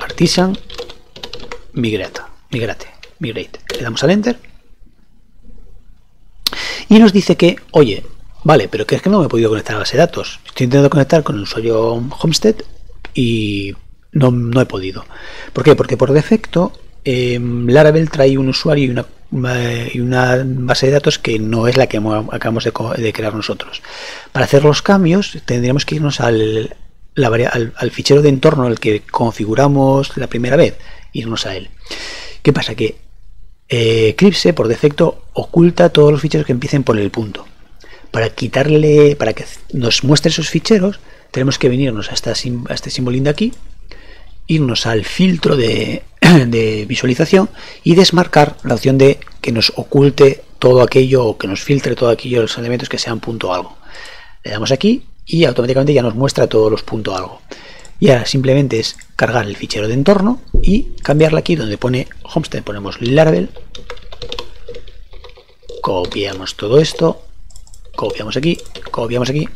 artisan migrate, migrate, migrate. Le damos al enter y nos dice que, oye, vale, pero que es que no me he podido conectar a base de datos. Estoy intentando conectar con el usuario Homestead y no, no he podido. ¿Por qué? Porque por defecto eh, Laravel trae un usuario y una, y una base de datos que no es la que acabamos de, de crear nosotros. Para hacer los cambios tendríamos que irnos al, la, al, al fichero de entorno al que configuramos la primera vez, irnos a él. ¿Qué pasa? Que eh, Eclipse por defecto oculta todos los ficheros que empiecen por el punto. Para quitarle, para que nos muestre esos ficheros, tenemos que venirnos a, esta, a este simbolín de aquí, irnos al filtro de, de visualización y desmarcar la opción de que nos oculte todo aquello o que nos filtre todo aquello, los elementos que sean punto algo. Le damos aquí y automáticamente ya nos muestra todos los punto algo. Y ahora simplemente es cargar el fichero de entorno y cambiarla aquí donde pone Homestead. Ponemos Laravel, copiamos todo esto. Copiamos aquí, copiamos aquí,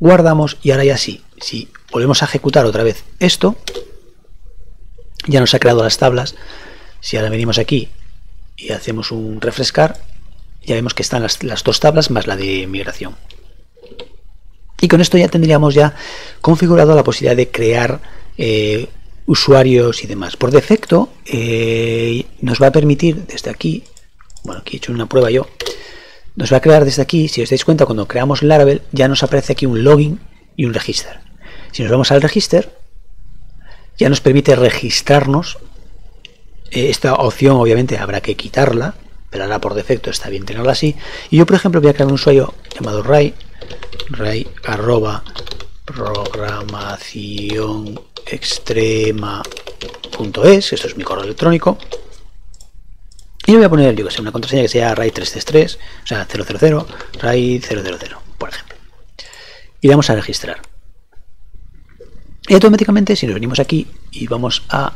guardamos y ahora ya sí, si volvemos a ejecutar otra vez esto, ya nos ha creado las tablas. Si ahora venimos aquí y hacemos un refrescar, ya vemos que están las, las dos tablas más la de migración. Y con esto ya tendríamos ya configurado la posibilidad de crear eh, usuarios y demás. Por defecto eh, nos va a permitir desde aquí, bueno, aquí he hecho una prueba yo, nos va a crear desde aquí, si os dais cuenta, cuando creamos Laravel ya nos aparece aquí un login y un register. Si nos vamos al register, ya nos permite registrarnos. Eh, esta opción obviamente habrá que quitarla, pero ahora por defecto está bien tenerla así. Y yo, por ejemplo, voy a crear un usuario llamado Ray, Ray arroba programación extrema punto es, esto es mi correo electrónico. Y yo voy a poner, yo que sé, una contraseña que sea ray tres tres tres, o sea, cero cero cero, ray cero cero cero, por ejemplo. Y damos a registrar. Y automáticamente, si nos venimos aquí y vamos a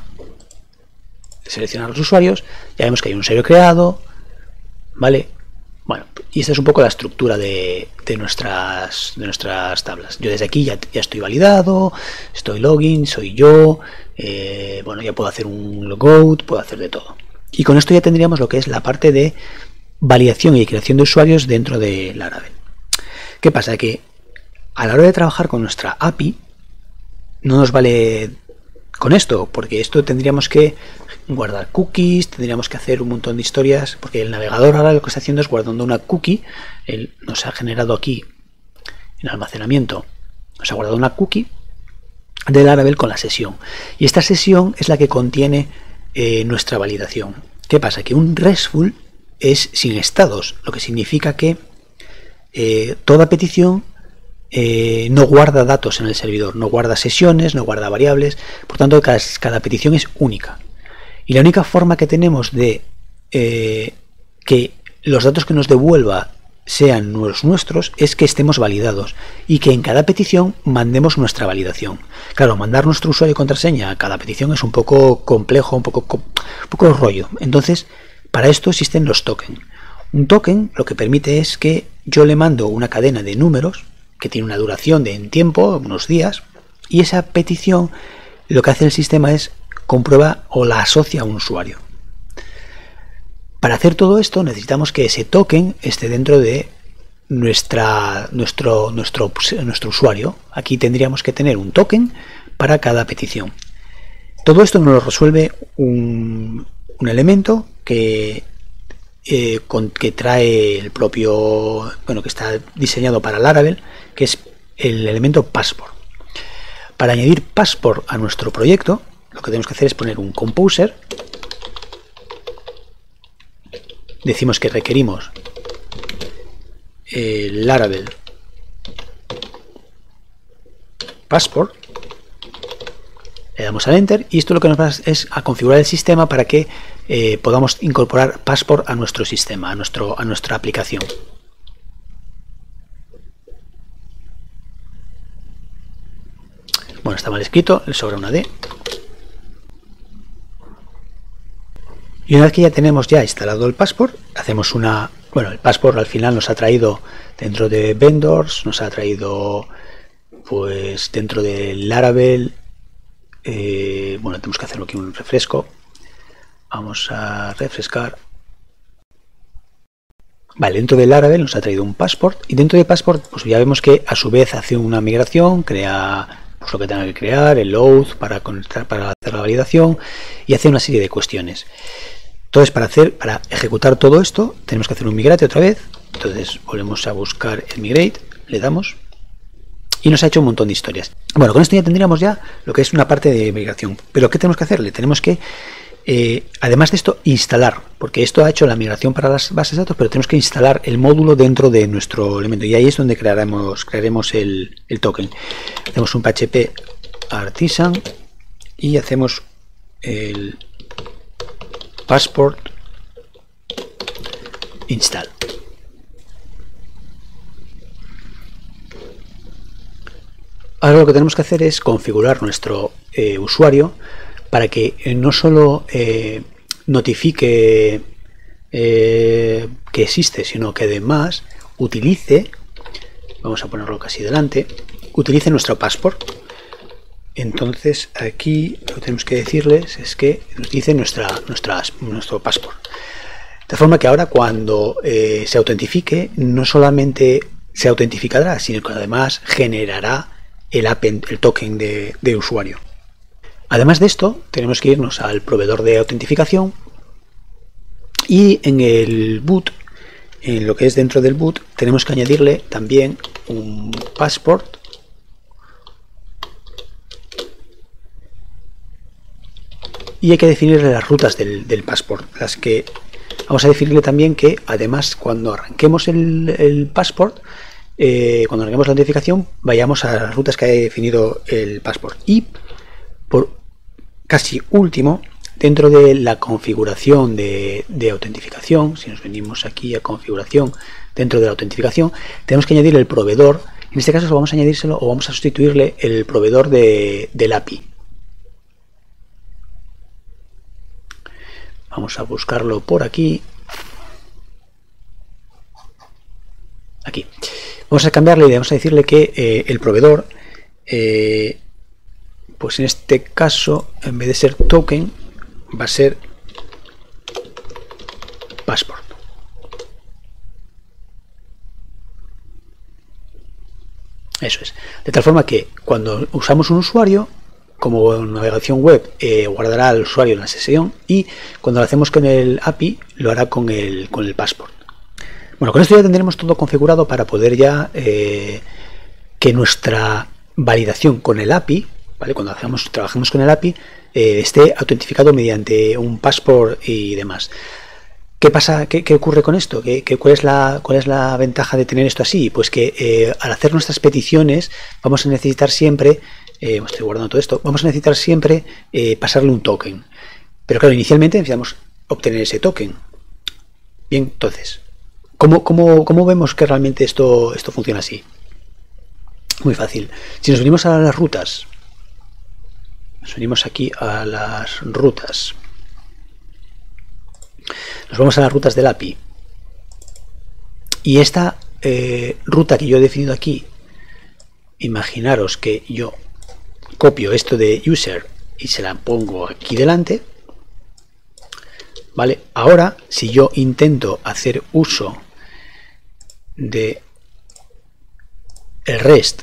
seleccionar los usuarios, ya vemos que hay un usuario creado, ¿vale? Bueno, y esta es un poco la estructura de, de, nuestras, de nuestras tablas. Yo desde aquí ya, ya estoy validado, estoy login, soy yo, eh, bueno, ya puedo hacer un logout, puedo hacer de todo. Y con esto ya tendríamos lo que es la parte de validación y creación de usuarios dentro de Laravel. ¿Qué pasa? Que a la hora de trabajar con nuestra A P I no nos vale con esto, porque esto tendríamos que guardar cookies, tendríamos que hacer un montón de historias, porque el navegador ahora lo que está haciendo es guardando una cookie. Él nos ha generado aquí en almacenamiento, nos ha guardado una cookie de Laravel con la sesión. Y esta sesión es la que contiene Eh, nuestra validación. ¿Qué pasa? Que un RESTful es sin estados, lo que significa que eh, toda petición eh, no guarda datos en el servidor, no guarda sesiones, no guarda variables, por tanto cada, cada petición es única. Y la única forma que tenemos de eh, que los datos que nos devuelva sean los nuestros es que estemos validados y que en cada petición mandemos nuestra validación. Claro, mandar nuestro usuario y contraseña a cada petición es un poco complejo, un poco, un poco rollo. Entonces, para esto existen los tokens. Un token lo que permite es que yo le mando una cadena de números que tiene una duración de en tiempo, unos días, y esa petición lo que hace el sistema es comprueba o la asocia a un usuario. Para hacer todo esto necesitamos que ese token esté dentro de nuestra, nuestro, nuestro, nuestro usuario. Aquí tendríamos que tener un token para cada petición. Todo esto nos lo resuelve un, un elemento que, eh, con, que trae el propio, bueno, que está diseñado para Laravel, que es el elemento Passport. Para añadir Passport a nuestro proyecto, lo que tenemos que hacer es poner un composer. Decimos que requerimos el Laravel Passport, le damos al Enter y esto lo que nos va es a configurar el sistema para que eh, podamos incorporar Passport a nuestro sistema, a, nuestro, a nuestra aplicación. Bueno, está mal escrito, le sobra una D. Y una vez que ya tenemos ya instalado el Passport, hacemos una... Bueno, el Passport al final nos ha traído dentro de Vendors, nos ha traído pues dentro de Laravel. Eh, bueno, tenemos que hacerlo aquí un refresco. Vamos a refrescar. Vale, dentro de Laravel nos ha traído un Passport y dentro de Passport pues ya vemos que a su vez hace una migración, crea... Pues lo que tenga que crear, el Auth para conectar, para hacer la validación y hacer una serie de cuestiones. Entonces, para hacer, para ejecutar todo esto, tenemos que hacer un migrate otra vez. Entonces, volvemos a buscar el migrate, le damos y nos ha hecho un montón de historias. Bueno, con esto ya tendríamos ya lo que es una parte de migración. Pero ¿qué tenemos que hacerle? Tenemos que, eh, además de esto, instalar, porque esto ha hecho la migración para las bases de datos, pero tenemos que instalar el módulo dentro de nuestro elemento y ahí es donde crearemos, crearemos el, el token. Hacemos un php artisan y hacemos el passport install. Ahora lo que tenemos que hacer es configurar nuestro eh, usuario para que eh, no solo eh, notifique eh, que existe, sino que además utilice, vamos a ponerlo casi delante, utilice nuestro passport. Entonces aquí lo que tenemos que decirles es que utilice nuestra, nuestra, nuestro passport. De forma que ahora cuando eh, se autentifique, no solamente se autentificará, sino que además generará el, app, el token de, de usuario. Además de esto, tenemos que irnos al proveedor de autentificación y en el boot, en lo que es dentro del boot, tenemos que añadirle también un passport y hay que definirle las rutas del, del passport, las que vamos a definirle también que además cuando arranquemos el, el passport, eh, cuando arranquemos la autentificación, vayamos a las rutas que haya definido el passport. Y por casi último, dentro de la configuración de, de autentificación, si nos venimos aquí a configuración, dentro de la autentificación, tenemos que añadir el proveedor. En este caso vamos a añadírselo o vamos a sustituirle el proveedor de, del A P I. Vamos a buscarlo por aquí. Aquí. Vamos a cambiarle y vamos a decirle que eh, el proveedor, eh, pues en este caso, en vez de ser token, va a ser passport. Eso es. De tal forma que cuando usamos un usuario, como navegación web, eh, guardará al usuario en la sesión, y cuando lo hacemos con el A P I, lo hará con el, con el passport. Bueno, con esto ya tendremos todo configurado para poder ya eh, que nuestra validación con el A P I, ¿vale? Cuando hacemos, trabajemos con el A P I, eh, esté autentificado mediante un passport y demás. ¿Qué pasa? ¿Qué, qué ocurre con esto? ¿Qué, qué, cuál es la, cuál es la ventaja de tener esto así? Pues que eh, al hacer nuestras peticiones vamos a necesitar siempre, eh, estoy guardando todo esto, vamos a necesitar siempre eh, pasarle un token. Pero claro, inicialmente necesitamos obtener ese token. Bien, entonces, ¿cómo, cómo, cómo vemos que realmente esto, esto funciona así? Muy fácil. Si nos venimos a las rutas, nos venimos aquí a las rutas, nos vamos a las rutas del A P I y esta eh, ruta que yo he definido aquí, imaginaros que yo copio esto de user y se la pongo aquí delante, ¿vale? Ahora, si yo intento hacer uso de el REST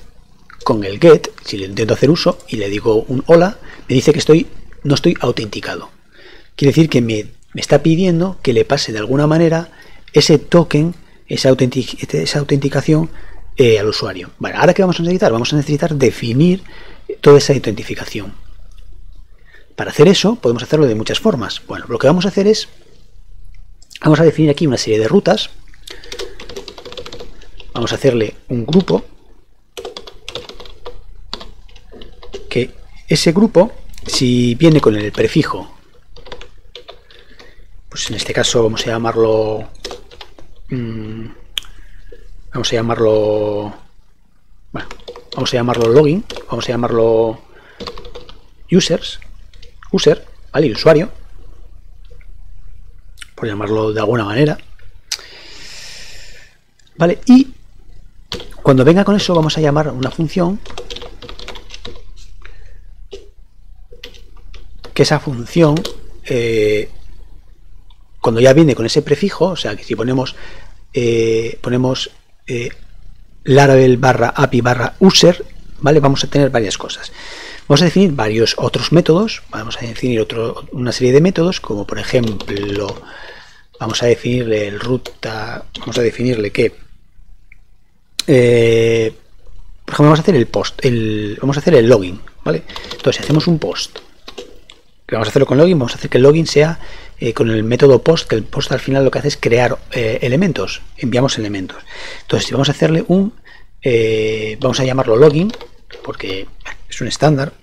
con el GET, si le intento hacer uso y le digo un hola, me dice que estoy no estoy autenticado. Quiere decir que me Me está pidiendo que le pase de alguna manera ese token, esa, autentic esa autenticación eh, al usuario. Vale, ¿ahora qué vamos a necesitar? Vamos a necesitar definir toda esa autentificación. Para hacer eso podemos hacerlo de muchas formas. Bueno, lo que vamos a hacer es, vamos a definir aquí una serie de rutas. Vamos a hacerle un grupo. Que ese grupo, si viene con el prefijo, pues en este caso vamos a llamarlo mmm, vamos a llamarlo bueno, vamos a llamarlo login, vamos a llamarlo users, user, ¿vale? Y usuario, por llamarlo de alguna manera, ¿vale? Y cuando venga con eso vamos a llamar una función, que esa función eh, cuando ya viene con ese prefijo, o sea que si ponemos eh, ponemos eh, Laravel barra A P I barra user, ¿vale? Vamos a tener varias cosas. Vamos a definir varios otros métodos, vamos a definir otro, una serie de métodos, como por ejemplo, vamos a definirle el ruta, vamos a definirle que, eh, por ejemplo, vamos a hacer el post, el, vamos a hacer el login, ¿vale? Entonces, si hacemos un post, que vamos a hacerlo con login, vamos a hacer que el login sea eh, con el método post, que el post al final lo que hace es crear eh, elementos, enviamos elementos. Entonces, si vamos a hacerle un, eh, vamos a llamarlo login, porque es un estándar.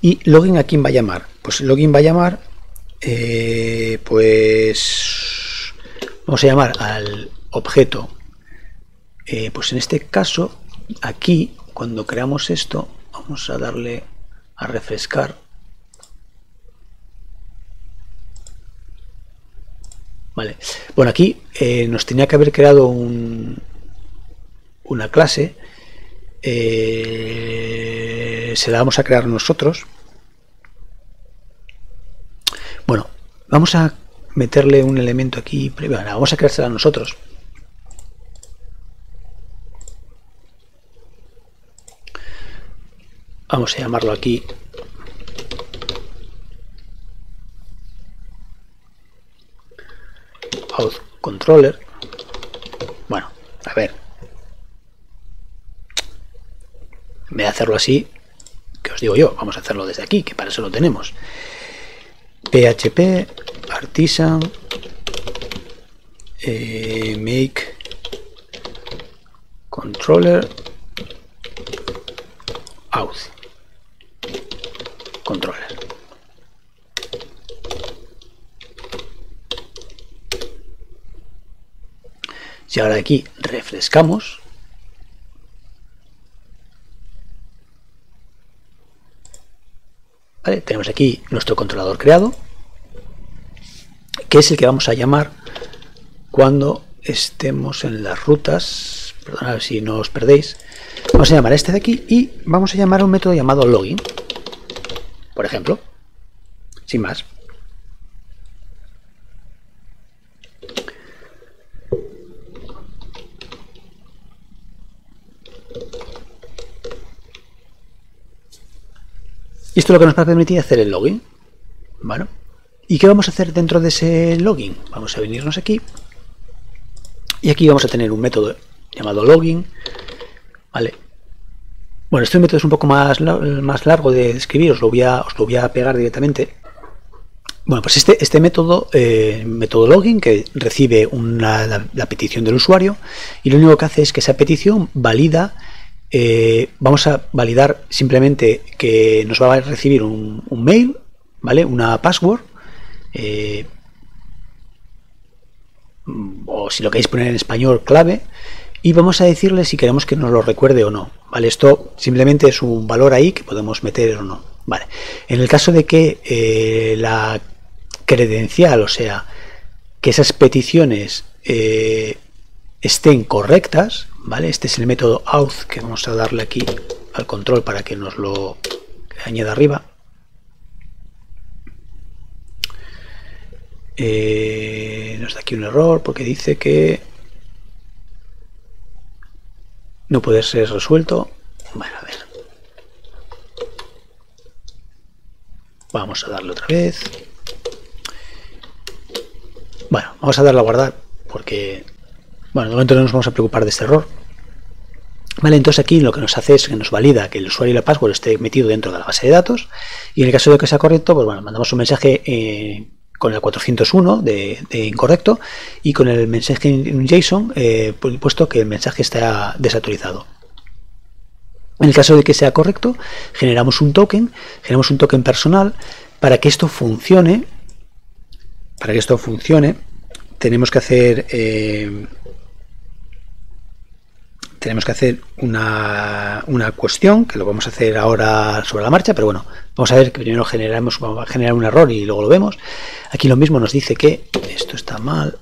¿Y login a quién va a llamar? Pues login va a llamar, eh, pues vamos a llamar al objeto. Eh, pues en este caso, aquí, cuando creamos esto, vamos a darle a refrescar. Vale. Bueno, aquí eh, nos tenía que haber creado un, una clase. Eh, se la vamos a crear nosotros. Bueno, vamos a meterle un elemento aquí. Bueno, vamos a creársela nosotros. Vamos a llamarlo aquí AuthController. Bueno, a ver. En vez de hacerlo así, que os digo yo, vamos a hacerlo desde aquí, que para eso lo tenemos. P H P, artisan, eh, make controller, auth controller. Si ahora aquí refrescamos, ¿vale? Tenemos aquí nuestro controlador creado, que es el que vamos a llamar cuando estemos en las rutas. Perdonad si no os perdéis. Vamos a llamar a este de aquí y vamos a llamar a un método llamado login, por ejemplo, sin más. Y esto es lo que nos va a permitir hacer el login. Bueno, ¿y qué vamos a hacer dentro de ese login? Vamos a venirnos aquí. Y aquí vamos a tener un método llamado login. Vale. Bueno, este método es un poco más, más largo de escribir. Os lo voy a, os lo voy a pegar directamente. Bueno, pues este, este método, eh, método login, que recibe una, la, la petición del usuario. Y lo único que hace es que esa petición valida... Eh, vamos a validar simplemente que nos va a recibir un, un mail, ¿vale? Una password, eh, o si lo queréis poner en español, clave, y vamos a decirle si queremos que nos lo recuerde o no, ¿vale? Esto simplemente es un valor ahí que podemos meter o no, ¿vale? En el caso de que eh, la credencial, o sea, que esas peticiones eh, estén correctas, ¿vale? Este es el método auth que vamos a darle aquí al control para que nos lo añada arriba. Eh, nos da aquí un error porque dice que no puede ser resuelto. Bueno, a ver. Vamos a darle otra vez. Bueno, vamos a darle a guardar porque... Bueno, de momento no nos vamos a preocupar de este error. Vale, entonces aquí lo que nos hace es que nos valida que el usuario y la password esté metido dentro de la base de datos. Y en el caso de que sea correcto, pues bueno, mandamos un mensaje eh, con el cuatrocientos uno de, de incorrecto y con el mensaje en JSON, eh, puesto que el mensaje está desaturizado. En el caso de que sea correcto, generamos un token, generamos un token personal. Para que esto funcione, para que esto funcione, tenemos que hacer... Eh, Tenemos que hacer una, una cuestión, que lo vamos a hacer ahora sobre la marcha, pero bueno, vamos a ver que primero generamos, vamos a generar un error y luego lo vemos. Aquí lo mismo nos dice que esto está mal.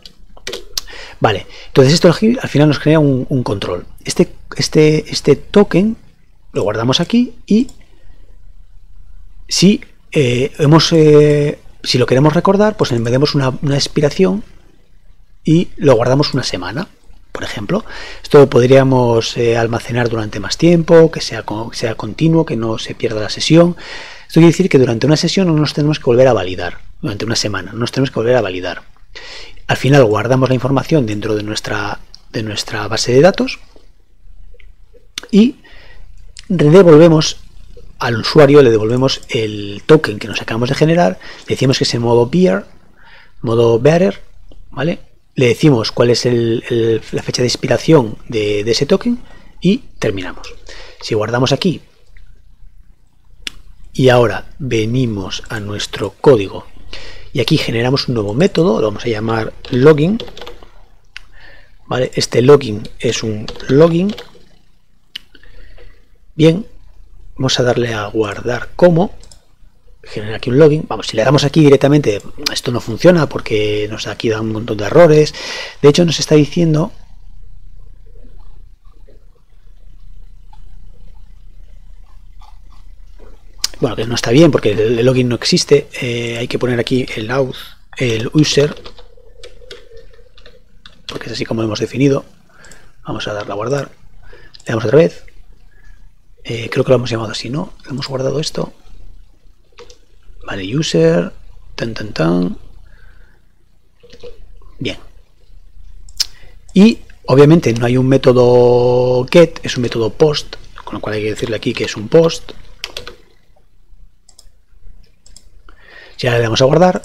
Vale, entonces esto al final nos genera un, un control. Este, este, este token lo guardamos aquí y si, eh, hemos, eh, si lo queremos recordar, pues metemos una, una expiración y lo guardamos una semana. Por ejemplo, esto lo podríamos eh, almacenar durante más tiempo, que sea, que sea continuo, que no se pierda la sesión. Esto quiere decir que durante una sesión no nos tenemos que volver a validar, durante una semana no nos tenemos que volver a validar. Al final guardamos la información dentro de nuestra, de nuestra base de datos y devolvemos al usuario, le devolvemos el token que nos acabamos de generar, le decimos que es en modo Bearer, modo Bearer, ¿vale? Le decimos cuál es el, el, la fecha de expiración de, de ese token y terminamos. Si guardamos aquí y ahora venimos a nuestro código y aquí generamos un nuevo método, lo vamos a llamar login. ¿Vale? Este login es un login. Bien, vamos a darle a guardar como. Generar aquí un login. Vamos, si le damos aquí directamente, esto no funciona porque nos da aquí da un montón de errores. De hecho, nos está diciendo bueno, que no está bien porque el login no existe. Eh, hay que poner aquí el auth, el user, porque es así como lo hemos definido. Vamos a darle a guardar. Le damos otra vez. Eh, creo que lo hemos llamado así, ¿no? Hemos guardado esto. Vale, user, tan tan tan. Bien. Y obviamente no hay un método get, es un método post, con lo cual hay que decirle aquí que es un post. Si ahora le damos a guardar,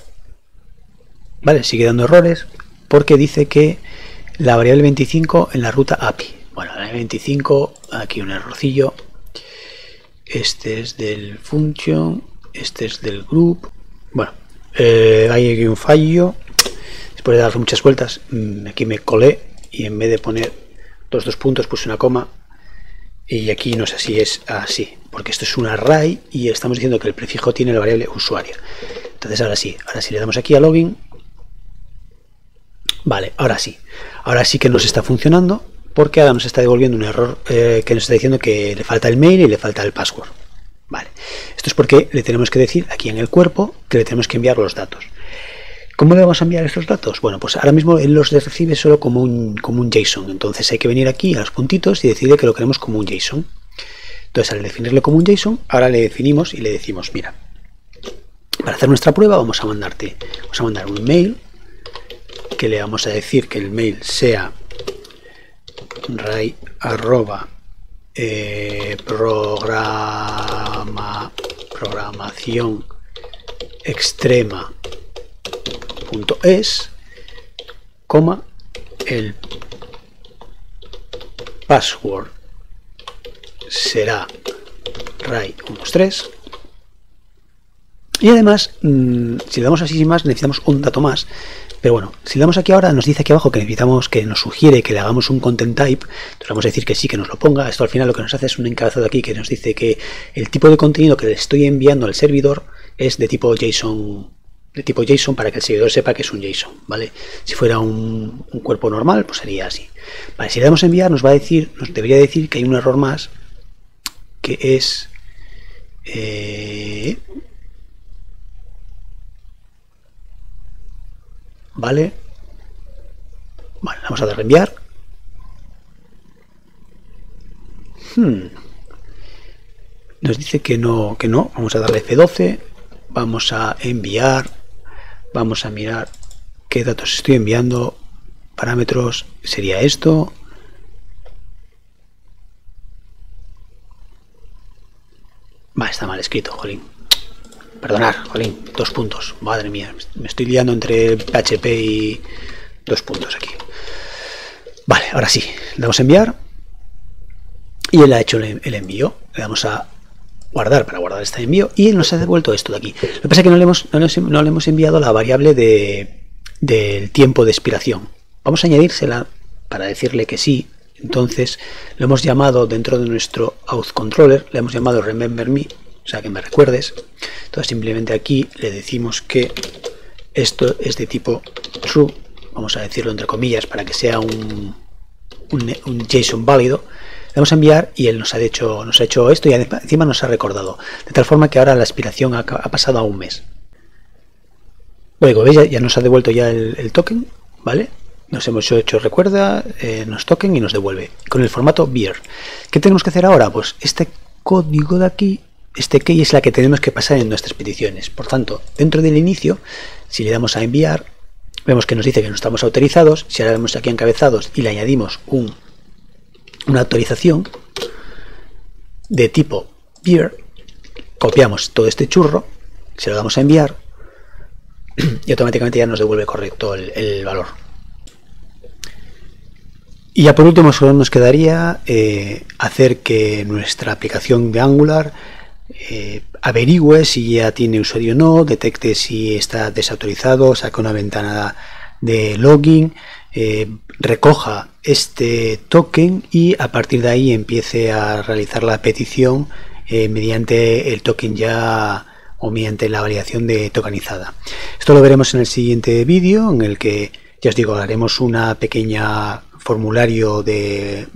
vale, sigue dando errores porque dice que la variable veinticinco en la ruta A P I. Bueno, la variable veinticinco, aquí un errorcillo. Este es del function, este es del group. Bueno, eh, hay aquí un fallo. Después de dar muchas vueltas, aquí me colé y en vez de poner los dos puntos puse una coma. Y aquí no sé si es así, porque esto es un array y estamos diciendo que el prefijo tiene la variable usuario. Entonces ahora sí, ahora sí le damos aquí a login. Vale, ahora sí. Ahora sí que nos está funcionando, porque ahora nos está devolviendo un error eh, que nos está diciendo que le falta el mail y le falta el password. Vale, esto es porque le tenemos que decir aquí en el cuerpo que le tenemos que enviar los datos. ¿Cómo le vamos a enviar estos datos? Bueno, pues ahora mismo él los recibe solo como un, como un JSON. Entonces hay que venir aquí a los puntitos y decirle que lo queremos como un JSON. Entonces al definirle como un JSON, ahora le definimos y le decimos, mira, para hacer nuestra prueba vamos a mandarte, vamos a mandar un mail, que le vamos a decir que el mail sea ray arroba eh, programa, programación extrema punto es, coma, el password será ray uno dos tres. Y además, mmm, si le damos así sin más, necesitamos un dato más. Pero bueno, si le damos aquí ahora, nos dice aquí abajo que necesitamos, que nos sugiere que le hagamos un content type. Entonces vamos a decir que sí, que nos lo ponga. Esto al final lo que nos hace es un encabezado aquí que nos dice que el tipo de contenido que le estoy enviando al servidor es de tipo JSON. De tipo JSON para que el servidor sepa que es un JSON, ¿vale? Si fuera un, un cuerpo normal, pues sería así. Vale, si le damos a enviar, nos va a decir, nos debería decir que hay un error más, que es eh, vale, vale, vamos a dar a enviar. hmm. Nos dice que no, que no, vamos a darle F doce, vamos a enviar. Vamos a mirar qué datos estoy enviando. Parámetros sería esto. Va, está mal escrito, jolín. Perdonar, jolín. Dos puntos. Madre mía, me estoy liando entre P H P y dos puntos aquí. Vale, ahora sí. Le damos a enviar. Y él ha hecho el envío. Le damos a guardar para guardar este envío y nos ha devuelto esto de aquí. Lo que pasa es que no le hemos, no le, no le hemos enviado la variable de, del tiempo de expiración. Vamos a añadírsela para decirle que sí. Entonces lo hemos llamado dentro de nuestro AuthController, le hemos llamado Remember Me, o sea, que me recuerdes. Entonces simplemente aquí le decimos que esto es de tipo true, vamos a decirlo entre comillas para que sea un, un, un JSON válido. Le vamos a enviar y él nos ha hecho, nos ha hecho esto y encima nos ha recordado. De tal forma que ahora la expiración ha, ha pasado a un mes. Luego, ¿veis? Ya, ya nos ha devuelto ya el, el token, ¿vale? Nos hemos hecho recuerda, eh, nos token y nos devuelve. Con el formato Bearer. ¿Qué tenemos que hacer ahora? Pues este código de aquí, este key es la que tenemos que pasar en nuestras peticiones. Por tanto, dentro del inicio, si le damos a enviar, vemos que nos dice que no estamos autorizados. Si ahora vemos aquí encabezados y le añadimos un... una autorización de tipo Bearer, copiamos todo este churro, se lo damos a enviar y automáticamente ya nos devuelve correcto el, el valor. Y ya por último solo nos quedaría eh, hacer que nuestra aplicación de Angular eh, averigüe si ya tiene usuario o no, detecte si está desautorizado, saque una ventana de login, eh, recoja este token y a partir de ahí empiece a realizar la petición eh, mediante el token ya o mediante la validación de tokenizada. Esto lo veremos en el siguiente vídeo, en el que ya os digo, haremos una pequeña formulario de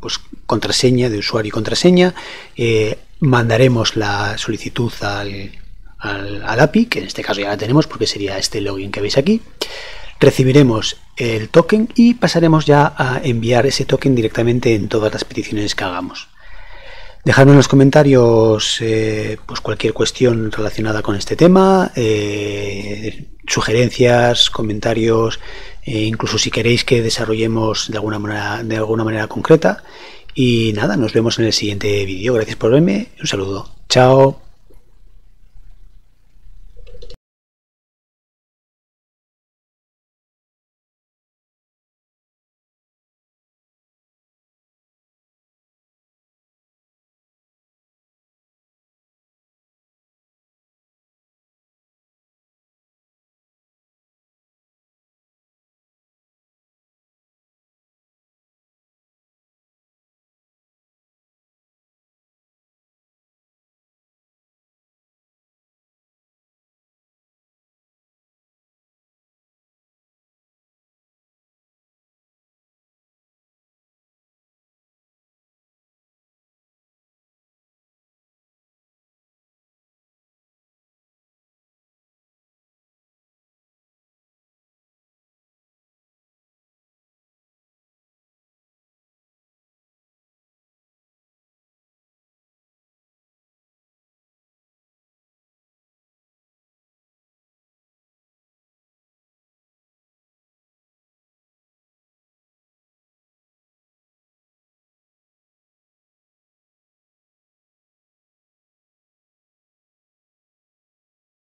pues, contraseña, de usuario y contraseña, eh, mandaremos la solicitud al, al, al A P I, que en este caso ya la tenemos porque sería este login que veis aquí. Recibiremos el token y pasaremos ya a enviar ese token directamente en todas las peticiones que hagamos. Dejadme en los comentarios eh, pues cualquier cuestión relacionada con este tema, eh, sugerencias, comentarios, eh, incluso si queréis que desarrollemos de alguna manera, de alguna manera concreta. Y nada, nos vemos en el siguiente vídeo. Gracias por verme, un saludo, chao.